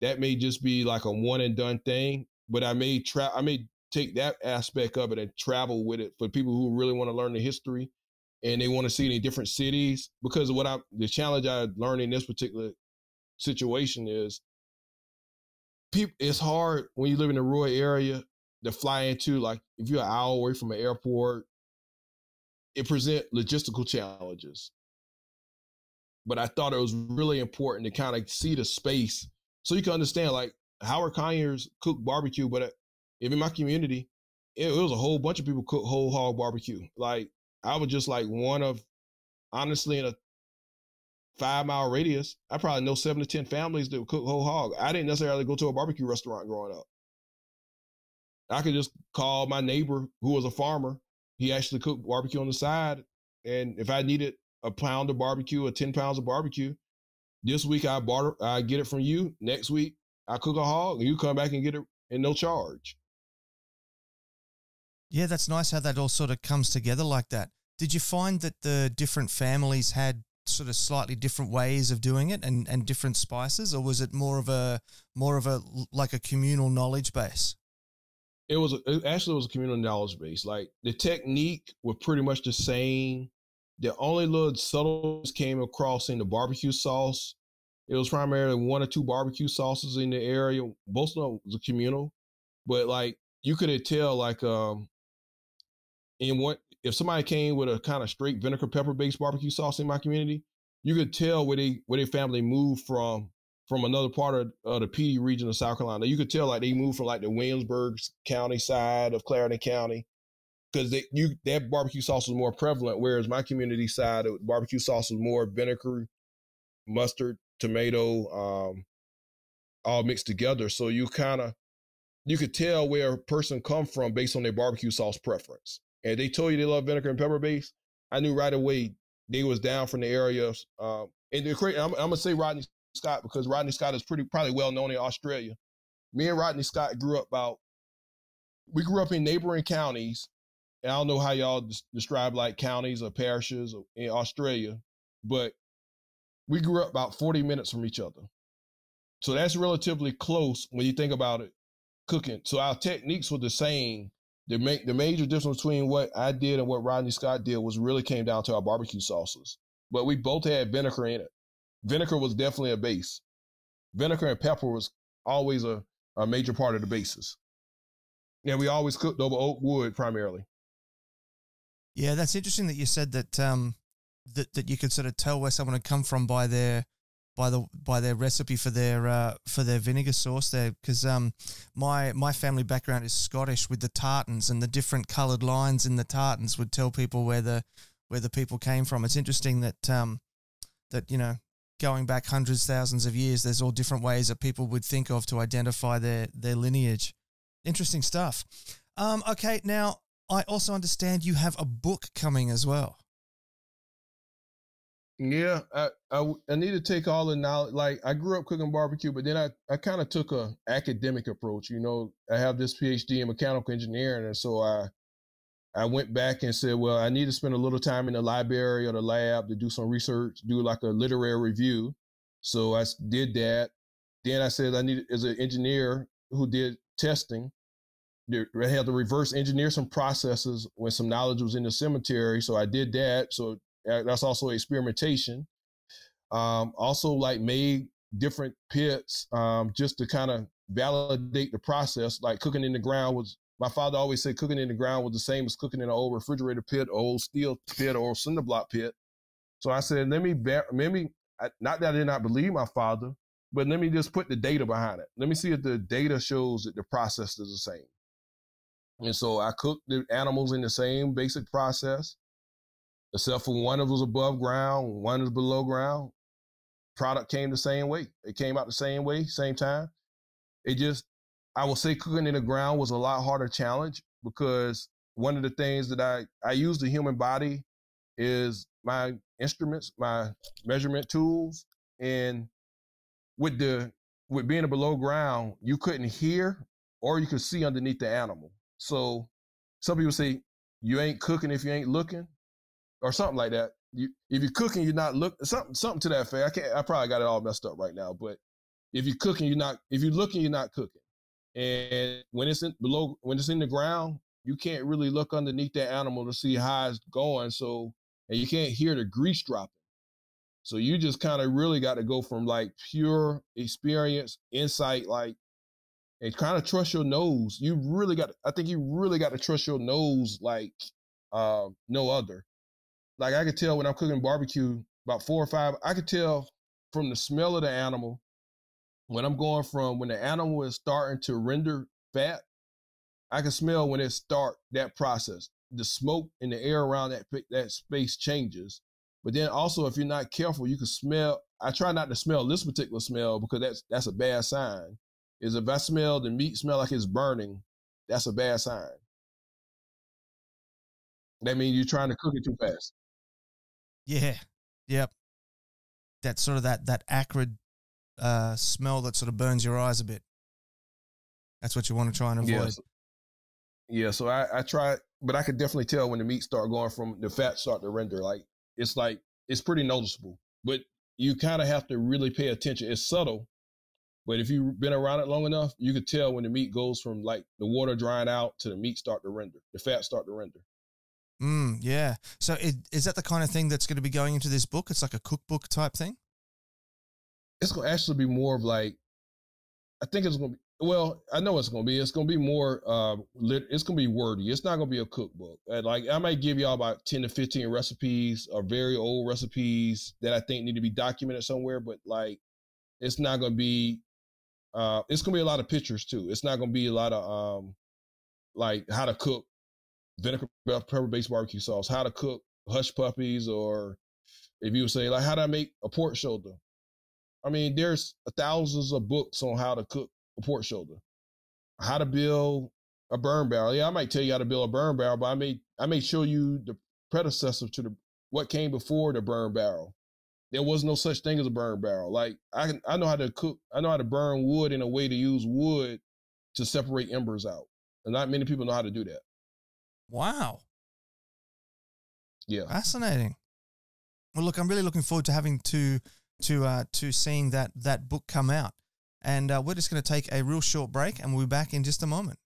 That may just be like a one and done thing, but I may try, I may take that aspect of it and travel with it for people who really want to learn the history and they want to see it in different cities. Because what I, the challenge I learned in this particular situation is people, it's hard when you live in a rural area to fly into, like if you're an hour away from an airport, it presents logistical challenges. But I thought it was really important to kind of see the space so you can understand, like Howard Conyers cooked barbecue, but even in my community, it, it was a whole bunch of people cook whole hog barbecue. Like I was just like one of, honestly, in a five mile radius, I probably know seven to ten families that cook whole hog. I didn't necessarily go to a barbecue restaurant growing up. I could just call my neighbor who was a farmer. He actually cooked barbecue on the side. And if I needed a pound of barbecue or ten pounds of barbecue, this week I barter, I get it from you. Next week I cook a hog and you come back and get it and no charge. Yeah, that's nice how that all sort of comes together like that. Did you find that the different families had sort of slightly different ways of doing it and, and different spices, or was it more of a more of a like a communal knowledge base? It was a, it actually was a communal knowledge base. Like the technique were pretty much the same. The only little subtleties came across in the barbecue sauce. It was primarily one or two barbecue sauces in the area. Most of them was communal, but like you could tell, like um, in what if somebody came with a kind of straight vinegar pepper based barbecue sauce in my community, you could tell where they where their family moved from. From another part of uh, the P D region of South Carolina. You could tell like they moved from like the Williamsburg County side of Clarendon County because they, you, that barbecue sauce was more prevalent, whereas my community side, it, barbecue sauce was more vinegar, mustard, tomato, um, all mixed together. So you kind of, you could tell where a person come from based on their barbecue sauce preference. And they told you they love vinegar and pepper base. I knew right away they was down from the area. Um, and they're crazy. I'm, I'm going to say Rodney Scott, because Rodney Scott is pretty probably well known in Australia. Me and Rodney Scott grew up about, we grew up in neighboring counties, and I don't know how y'all des describe like counties or parishes or, in Australia, but we grew up about forty minutes from each other. So that's relatively close when you think about it, cooking. So our techniques were the same. The, ma the major difference between what I did and what Rodney Scott did was really came down to our barbecue sauces, but we both had vinegar in it. Vinegar was definitely a base. Vinegar and pepper was always a, a major part of the bases. And we always cooked over oak wood primarily. Yeah, that's interesting that you said that um that, that you could sort of tell where someone had come from by their by the by their recipe for their uh for their vinegar sauce there, because um my my family background is Scottish with the tartans, and the different coloured lines in the tartans would tell people where the where the people came from. It's interesting that um that, you know, going back hundreds, thousands of years, there's all different ways that people would think of to identify their their lineage. Interesting stuff. Um, okay, now I also understand you have a book coming as well. Yeah, I I, I need to take all the knowledge. Like I grew up cooking barbecue, but then I I kind of took a academic approach. You know, I have this PhD in mechanical engineering, and so I I went back and said, well, I need to spend a little time in the library or the lab to do some research, do like a literary review. So I did that. Then I said, I need, as an engineer who did testing, I had to reverse engineer some processes when some knowledge was in the cemetery. So I did that. So that's also experimentation. Um, also like made different pits um, just to kind of validate the process. Like cooking in the ground was, my father always said cooking in the ground was the same as cooking in an old refrigerator pit, or old steel pit, or cinder block pit. So I said, let me, let me, not that I did not believe my father, but let me just put the data behind it. Let me see if the data shows that the process is the same. And so I cooked the animals in the same basic process, except for one of them was above ground, one was below ground. Product came the same way. It came out the same way, same time. It just, I will say cooking in the ground was a lot harder challenge, because one of the things that I, I use the human body is my instruments, my measurement tools. And with the, with being below ground, you couldn't hear or you could see underneath the animal. So some people say you ain't cooking if you ain't looking, or something like that. You, if you're cooking, you're not looking, something, something to that effect. I can't, I probably got it all messed up right now, but if you're cooking, you're not, if you're looking, you're not cooking. And when it's in below, when it's in the ground, you can't really look underneath that animal to see how it's going. So, and you can't hear the grease dropping. So you just kind of really got to go from like pure experience, insight, like, and kind of trust your nose. You really got, I think you really got to trust your nose like uh, no other. Like I could tell when I'm cooking barbecue about four or five, I could tell from the smell of the animal. When I'm going from when the animal is starting to render fat, I can smell when it start that process. The smoke in the air around that that space changes. But then also, if you're not careful, you can smell. I try not to smell this particular smell because that's that's a bad sign. Is if I smell the meat smell like it's burning, that's a bad sign. That means you're trying to cook it too fast. Yeah. Yep. That's sort of that that acrid uh smell that sort of burns your eyes a bit. That's what you want to try and avoid. Yeah, so, yeah, so I, I try, but I could definitely tell when the meat start going from the fat start to render. Like it's like it's pretty noticeable, but you kind of have to really pay attention. It's subtle, but if you've been around it long enough, you could tell when the meat goes from like the water drying out to the meat start to render, the fat start to render. Mm, yeah. So it, is that the kind of thing that's going to be going into this book? It's like a cookbook type thing? It's going to actually be more of like, I think it's going to be, well, I know it's going to be, it's going to be more, uh, lit, it's going to be wordy. It's not going to be a cookbook. Like I might give y'all about ten to fifteen recipes or very old recipes that I think need to be documented somewhere, but like, it's not going to be, uh, it's going to be a lot of pictures too. It's not going to be a lot of, um, like how to cook vinegar pepper based barbecue sauce, how to cook hush puppies, or if you would say like, how do I make a pork shoulder? I mean, there's thousands of books on how to cook a pork shoulder, how to build a burn barrel. Yeah, I might tell you how to build a burn barrel, but I may, I may show you the predecessor to the, what came before the burn barrel. There was no such thing as a burn barrel. Like I can, I know how to cook. I know how to burn wood in a way to use wood to separate embers out. And not many people know how to do that. Wow. Yeah. Fascinating. Well, look, I'm really looking forward to having to, to, uh, to seeing that, that book come out. And uh, we're just going to take a real short break, and we'll be back in just a moment.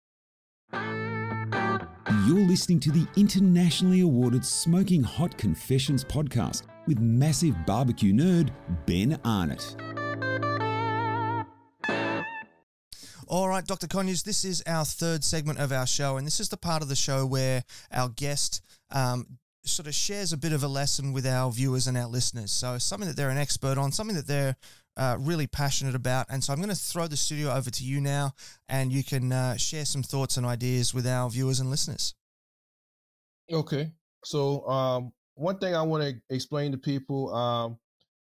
You're listening to the internationally awarded Smoking Hot Confessions podcast with massive barbecue nerd Ben Arnott. All right, Doctor Conyers, this is our third segment of our show, and this is the part of the show where our guest um, sort of shares a bit of a lesson with our viewers and our listeners. So something that they're an expert on, something that they're Uh, really passionate about. And so I'm going to throw the studio over to you now, and you can uh, share some thoughts and ideas with our viewers and listeners. Okay. So um, one thing I want to explain to people, um,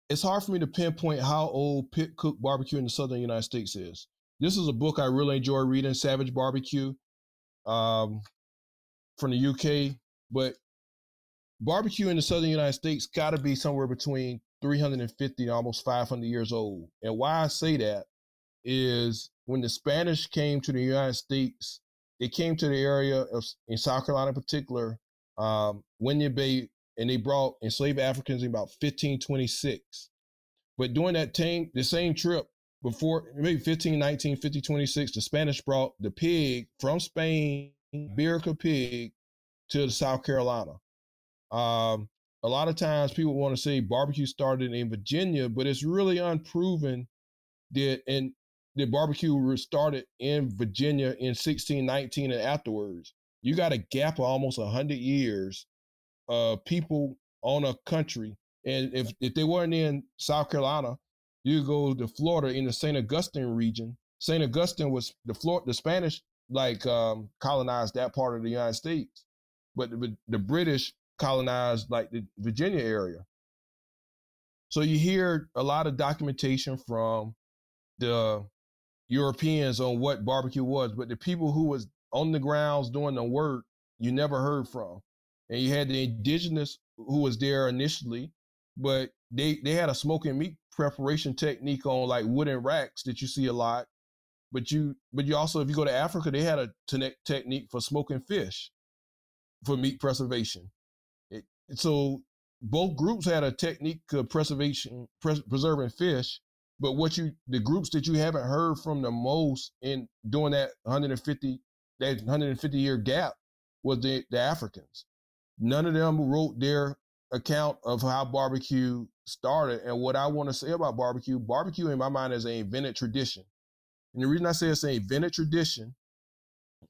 it's hard for me to pinpoint how old pit cook barbecue in the Southern United States is. This is a book I really enjoy reading, Savage Barbecue, um, from the U K, but barbecue in the Southern United States got to be somewhere between three hundred fifty and almost five hundred years old. And why I say that is when the Spanish came to the United States, they came to the area of, in South Carolina in particular, um, Windy Bay, and they brought enslaved Africans in about fifteen twenty-six. But during that time, the same trip before maybe fifteen nineteen, fifty twenty-six, the Spanish brought the pig from Spain, Iberica pig, to South Carolina. Um, A lot of times people want to say barbecue started in Virginia, but it's really unproven that and the barbecue started in Virginia in sixteen nineteen and afterwards. You got a gap of almost one hundred years of people on a country. And if, if they weren't in South Carolina, you go to Florida in the Saint Augustine region. Saint Augustine was the Flor the Spanish like um, colonized that part of the United States, but the, the British colonized like the Virginia area. So you hear a lot of documentation from the Europeans on what barbecue was, but the people who was on the grounds doing the work, you never heard from. And you had the indigenous who was there initially, but they, they had a smoking meat preparation technique on like wooden racks that you see a lot. But you, but you also, if you go to Africa, they had a technique for smoking fish for meat preservation. So both groups had a technique of preservation, pres preserving fish, but what you, the groups that you haven't heard from the most in doing that one hundred fifty, that one hundred fifty year gap was the, the Africans. None of them wrote their account of how barbecue started. And what I want to say about barbecue, barbecue in my mind is an invented tradition. And the reason I say it's an invented tradition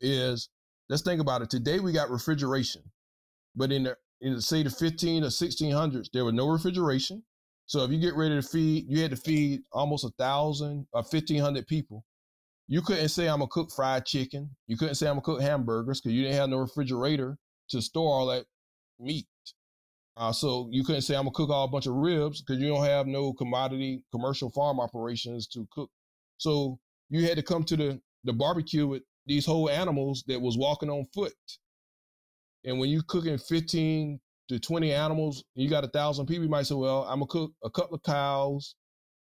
is, let's think about it. Today we got refrigeration, but in the in say the fifteen or sixteen hundreds, there was no refrigeration. So if you get ready to feed, you had to feed almost a thousand or fifteen hundred people. You couldn't say I'm gonna cook fried chicken. You couldn't say I'm gonna cook hamburgers because you didn't have no refrigerator to store all that meat. Uh, so you couldn't say I'm gonna cook all a bunch of ribs because you don't have no commodity commercial farm operations to cook. So you had to come to the, the barbecue with these whole animals that was walking on foot. And when you cooking fifteen to twenty animals, you got a thousand people, you might say, well, I'm gonna cook a couple of cows,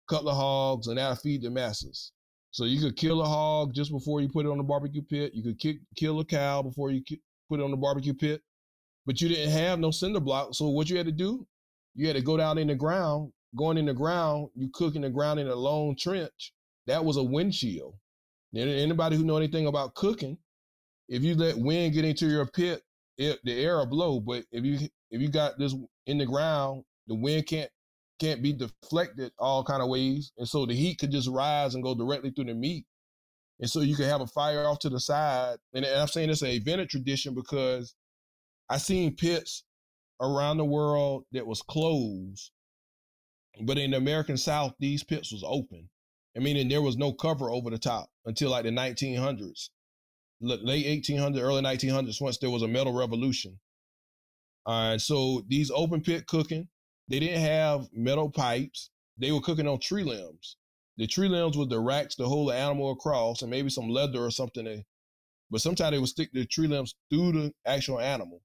a couple of hogs, and that'll feed the masses. So you could kill a hog just before you put it on the barbecue pit. You could kick, kill a cow before you put it on the barbecue pit, but you didn't have no cinder block. So what you had to do You had to go down in the ground. Going in the ground, you cook in the ground in a long trench. That was a windshield. Anybody who know anything about cooking, if you let wind get into your pit, it, the air will blow. But if you if you got this in the ground, the wind can't can't be deflected all kind of ways, and so the heat could just rise and go directly through the meat. And so you can have a fire off to the side. And I'm saying this is a vented tradition because I seen pits around the world that was closed, but in the American South, these pits was open. I mean, and there was no cover over the top until like the nineteen hundreds, late eighteen hundreds, early nineteen hundreds, once there was a metal revolution. Uh, and so these open pit cooking, they didn't have metal pipes. They were cooking on tree limbs. The tree limbs was the racks to hold the animal across and maybe some leather or something. That, but sometimes they would stick the tree limbs through the actual animal.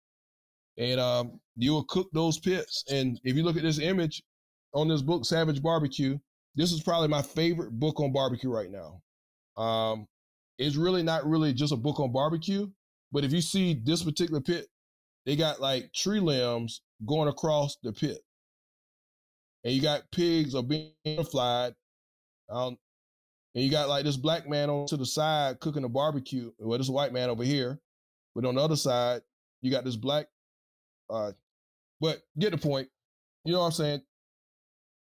And um, you would cook those pits. And if you look at this image on this book, Savage Barbecue, this is probably my favorite book on barbecue right now. Um, it's really not really just a book on barbecue, but if you see this particular pit, they got like tree limbs going across the pit. And you got pigs are being flied. Um, and you got like this black man on to the side cooking a barbecue. Well, this white man over here, but on the other side, you got this black, uh, but get the point. You know what I'm saying?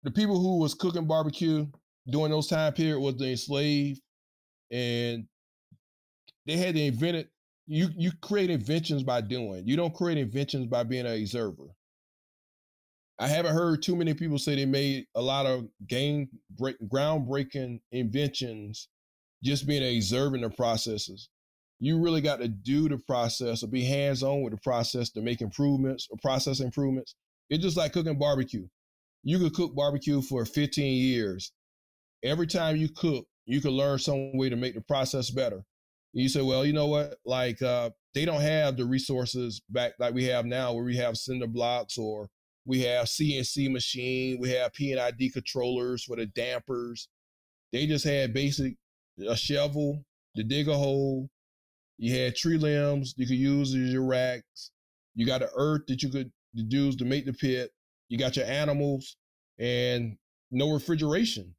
The people who was cooking barbecue during those time period was the enslaved, and they had to invent it. You, you create inventions by doing. You don't create inventions by being an observer. I haven't heard too many people say they made a lot of game break, groundbreaking inventions just being observing the processes. You really got to do the process or be hands-on with the process to make improvements or process improvements. It's just like cooking barbecue. You could cook barbecue for fifteen years. Every time you cook, you can learn some way to make the process better. You say, well, you know what? Like uh, they don't have the resources back like we have now, where we have cinder blocks, or we have C N C machine, we have P N I D controllers for the dampers. They just had basic a shovel to dig a hole. You had tree limbs you could use as your racks. You got the earth that you could use to make the pit. You got your animals and no refrigeration,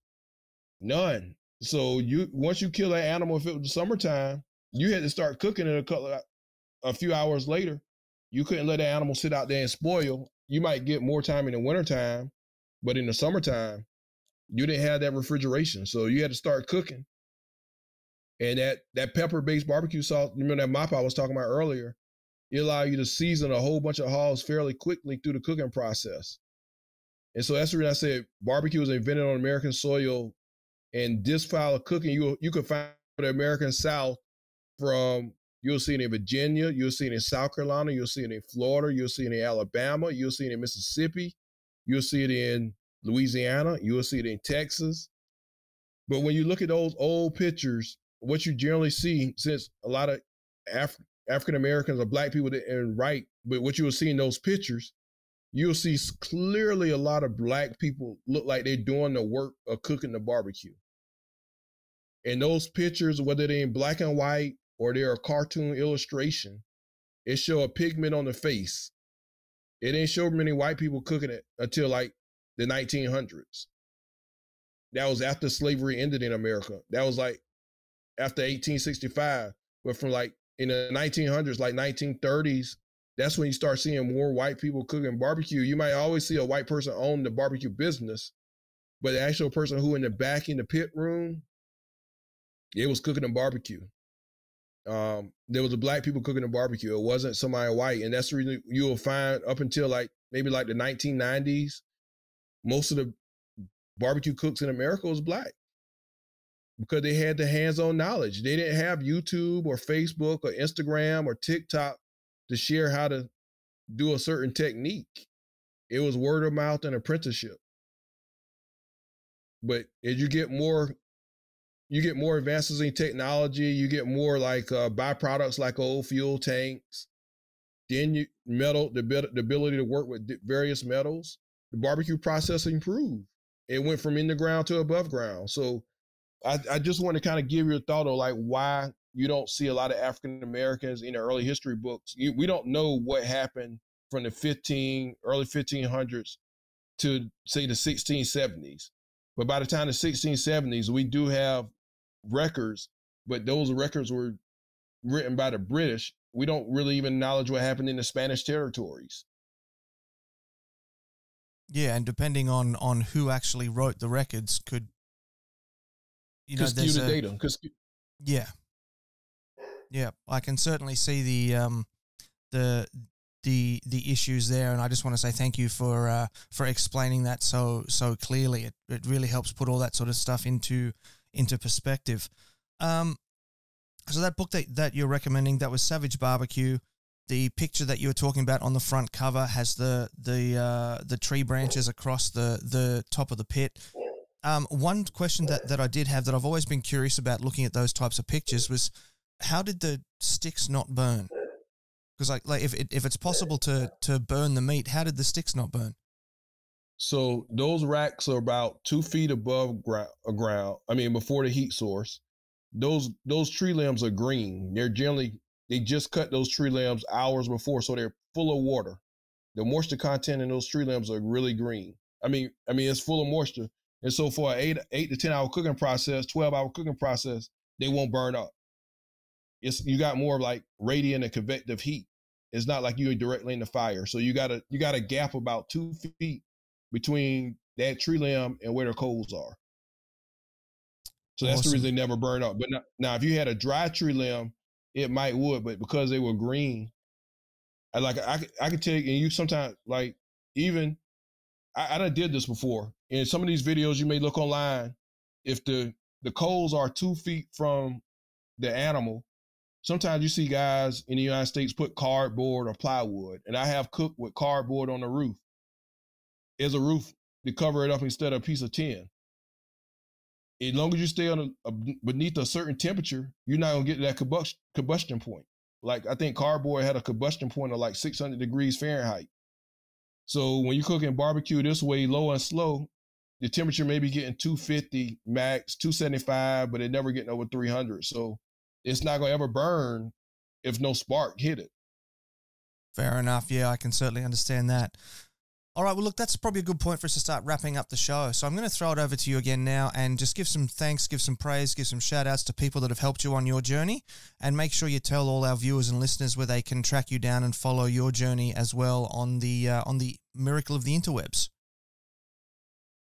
none. So you once you kill an animal, if it was the summertime, you had to start cooking it a couple, a few hours later. You couldn't let the animal sit out there and spoil. You might get more time in the wintertime, but in the summertime, you didn't have that refrigeration. So you had to start cooking. And that, that pepper-based barbecue sauce, remember that mop I was talking about earlier, it allowed you to season a whole bunch of hogs fairly quickly through the cooking process. And so that's the reason I said barbecue was invented on American soil, and this style of cooking, you, you could find the American South from, you'll see it in Virginia, you'll see it in South Carolina, you'll see it in Florida, you'll see it in Alabama, you'll see it in Mississippi, you'll see it in Louisiana, you'll see it in Texas. But when you look at those old pictures, what you generally see, since a lot of Af African-Americans or black people didn't write, but what you will see in those pictures, you'll see clearly a lot of black people look like they're doing the work of cooking the barbecue. And those pictures, whether they're in black and white, or they're a cartoon illustration, it show a pigment on the face. It ain't show many white people cooking it until like the nineteen hundreds. That was after slavery ended in America. That was like after eighteen sixty-five, but from like in the nineteen hundreds, like nineteen thirties, that's when you start seeing more white people cooking barbecue. You might always see a white person own the barbecue business, but the actual person who in the back in the pit room, it was cooking a barbecue. Um, there was a black people cooking a barbecue. It wasn't somebody white. And that's the reason you'll find up until like, maybe like the nineteen nineties, most of the barbecue cooks in America was black because they had the hands-on knowledge. They didn't have YouTube or Facebook or Instagram or TikTok to share how to do a certain technique. It was word of mouth and apprenticeship. But as you get more You get more advances in technology. You get more like uh, byproducts like old fuel tanks. Then you metal, the, the ability to work with various metals. The barbecue process improved. It went from in the ground to above ground. So I, I just want to kind of give you a thought of like why you don't see a lot of African Americans in the early history books. You, we don't know what happened from the fifteen, early fifteen hundreds to say the sixteen seventies. But by the time the sixteen seventies, we do have records, but those records were written by the British. We don't really even acknowledge what happened in the Spanish territories. Yeah, and depending on on who actually wrote the records could, you know, there's a, data. Yeah, yeah, I can certainly see the um the the the issues there, and I just want to say thank you for uh, for explaining that so so clearly. It it really helps put all that sort of stuff into into perspective. Um, so that book that that you're recommending, that was Savage Barbecue. The picture that you were talking about on the front cover has the the uh, the tree branches across the the top of the pit. Um, one question that that I did have that I've always been curious about looking at those types of pictures was, how did the sticks not burn? Because like like if it, if it's possible to to burn the meat, how did the sticks not burn? So those racks are about two feet above ground. ground I mean, before the heat source, those those tree limbs are green. They're generally They just cut those tree limbs hours before, so they're full of water. The moisture content in those tree limbs are really green. I mean, I mean, it's full of moisture. And so for an eight, eight to ten hour cooking process, twelve hour cooking process, they won't burn up. It's, you got more like radiant and convective heat. It's not like you're directly in the fire. So you got a you got a gap about two feet between that tree limb and where their coals are. So that's awesome. The reason they never burn up. But now, now if you had a dry tree limb, it might would, but because they were green, I like I I could take, and you sometimes like even I, I done did this before. In some of these videos you may look online, if the the coals are two feet from the animal, sometimes you see guys in the United States put cardboard or plywood, and I have cooked with cardboard on the roof as a roof to cover it up instead of a piece of tin. As long as you stay on a, a, beneath a certain temperature, you're not going to get to that combustion, combustion point. Like, I think cardboard had a combustion point of like six hundred degrees Fahrenheit. So when you're cooking barbecue this way, low and slow, the temperature may be getting two fifty max, two seventy-five, but it never getting over three hundred. So it's not going to ever burn if no spark hit it. Fair enough. Yeah, I can certainly understand that. All right, well, look, that's probably a good point for us to start wrapping up the show. So I'm going to throw it over to you again now and just give some thanks, give some praise, give some shout-outs to people that have helped you on your journey, and make sure you tell all our viewers and listeners where they can track you down and follow your journey as well on the, uh, on the miracle of the interwebs.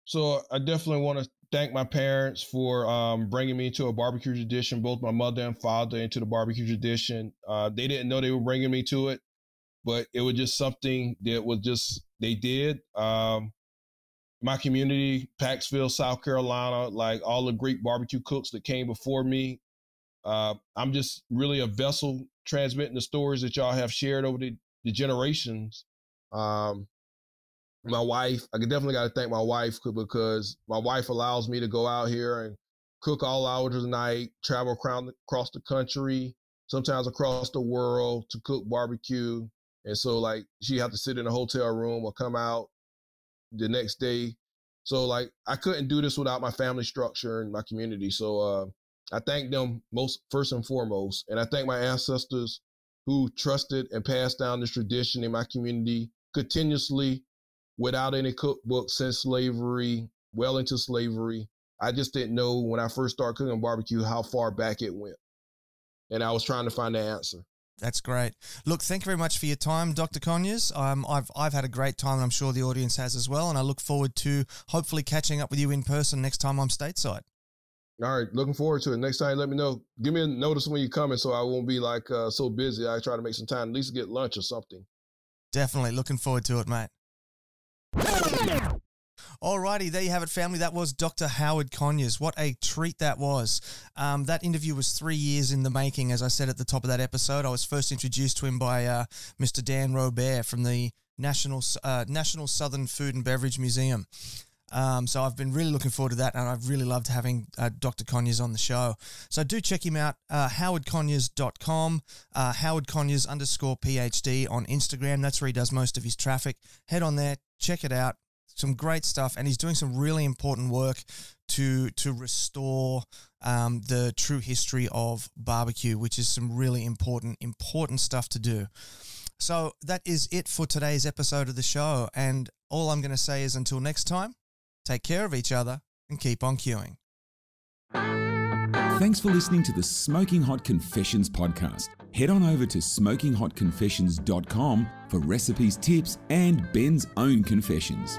So I definitely want to thank my parents for um, bringing me into a barbecue tradition, both my mother and father into the barbecue tradition. Uh, they didn't know they were bringing me to it, but it was just something that was just... They did. Um, my community, Paxville, South Carolina, like all the great barbecue cooks that came before me. Uh, I'm just really a vessel transmitting the stories that y'all have shared over the, the generations. Um, my wife, I definitely got to thank my wife, because my wife allows me to go out here and cook all hours of the night, travel across the country, sometimes across the world to cook barbecue. And so like she had to sit in a hotel room or come out the next day. So like I couldn't do this without my family structure and my community. So uh, I thank them most first and foremost. And I thank my ancestors who trusted and passed down this tradition in my community continuously without any cookbook since slavery, well into slavery. I just didn't know when I first started cooking barbecue how far back it went. And I was trying to find the answer. That's great. Look, thank you very much for your time, Doctor Conyers. Um, I've, I've had a great time, and I'm sure the audience has as well, and I look forward to hopefully catching up with you in person next time I'm stateside. All right, looking forward to it. Next time, let me know. Give me a notice when you're coming so I won't be like uh, so busy. I try to make some time, at least get lunch or something. Definitely. Looking forward to it, mate. Alrighty, there you have it, family. That was Doctor Howard Conyers. What a treat that was. Um, that interview was three years in the making, as I said at the top of that episode. I was first introduced to him by uh, Mister Dan Robert from the National, uh, National Southern Food and Beverage Museum. Um, so I've been really looking forward to that, and I've really loved having uh, Doctor Conyers on the show. So do check him out, uh, howard conyers dot com, uh, howardconyers underscore PhD on Instagram. That's where he does most of his traffic. Head on there, check it out. Some great stuff, and he's doing some really important work to to restore um, the true history of barbecue, which is some really important, important stuff to do. So that is it for today's episode of the show, and All I'm going to say is until next time, take care of each other and keep on queuing. Thanks for listening to the Smoking Hot Confessions podcast. Head on over to smoking hot confessions dot com for recipes, tips, and Ben's own confessions.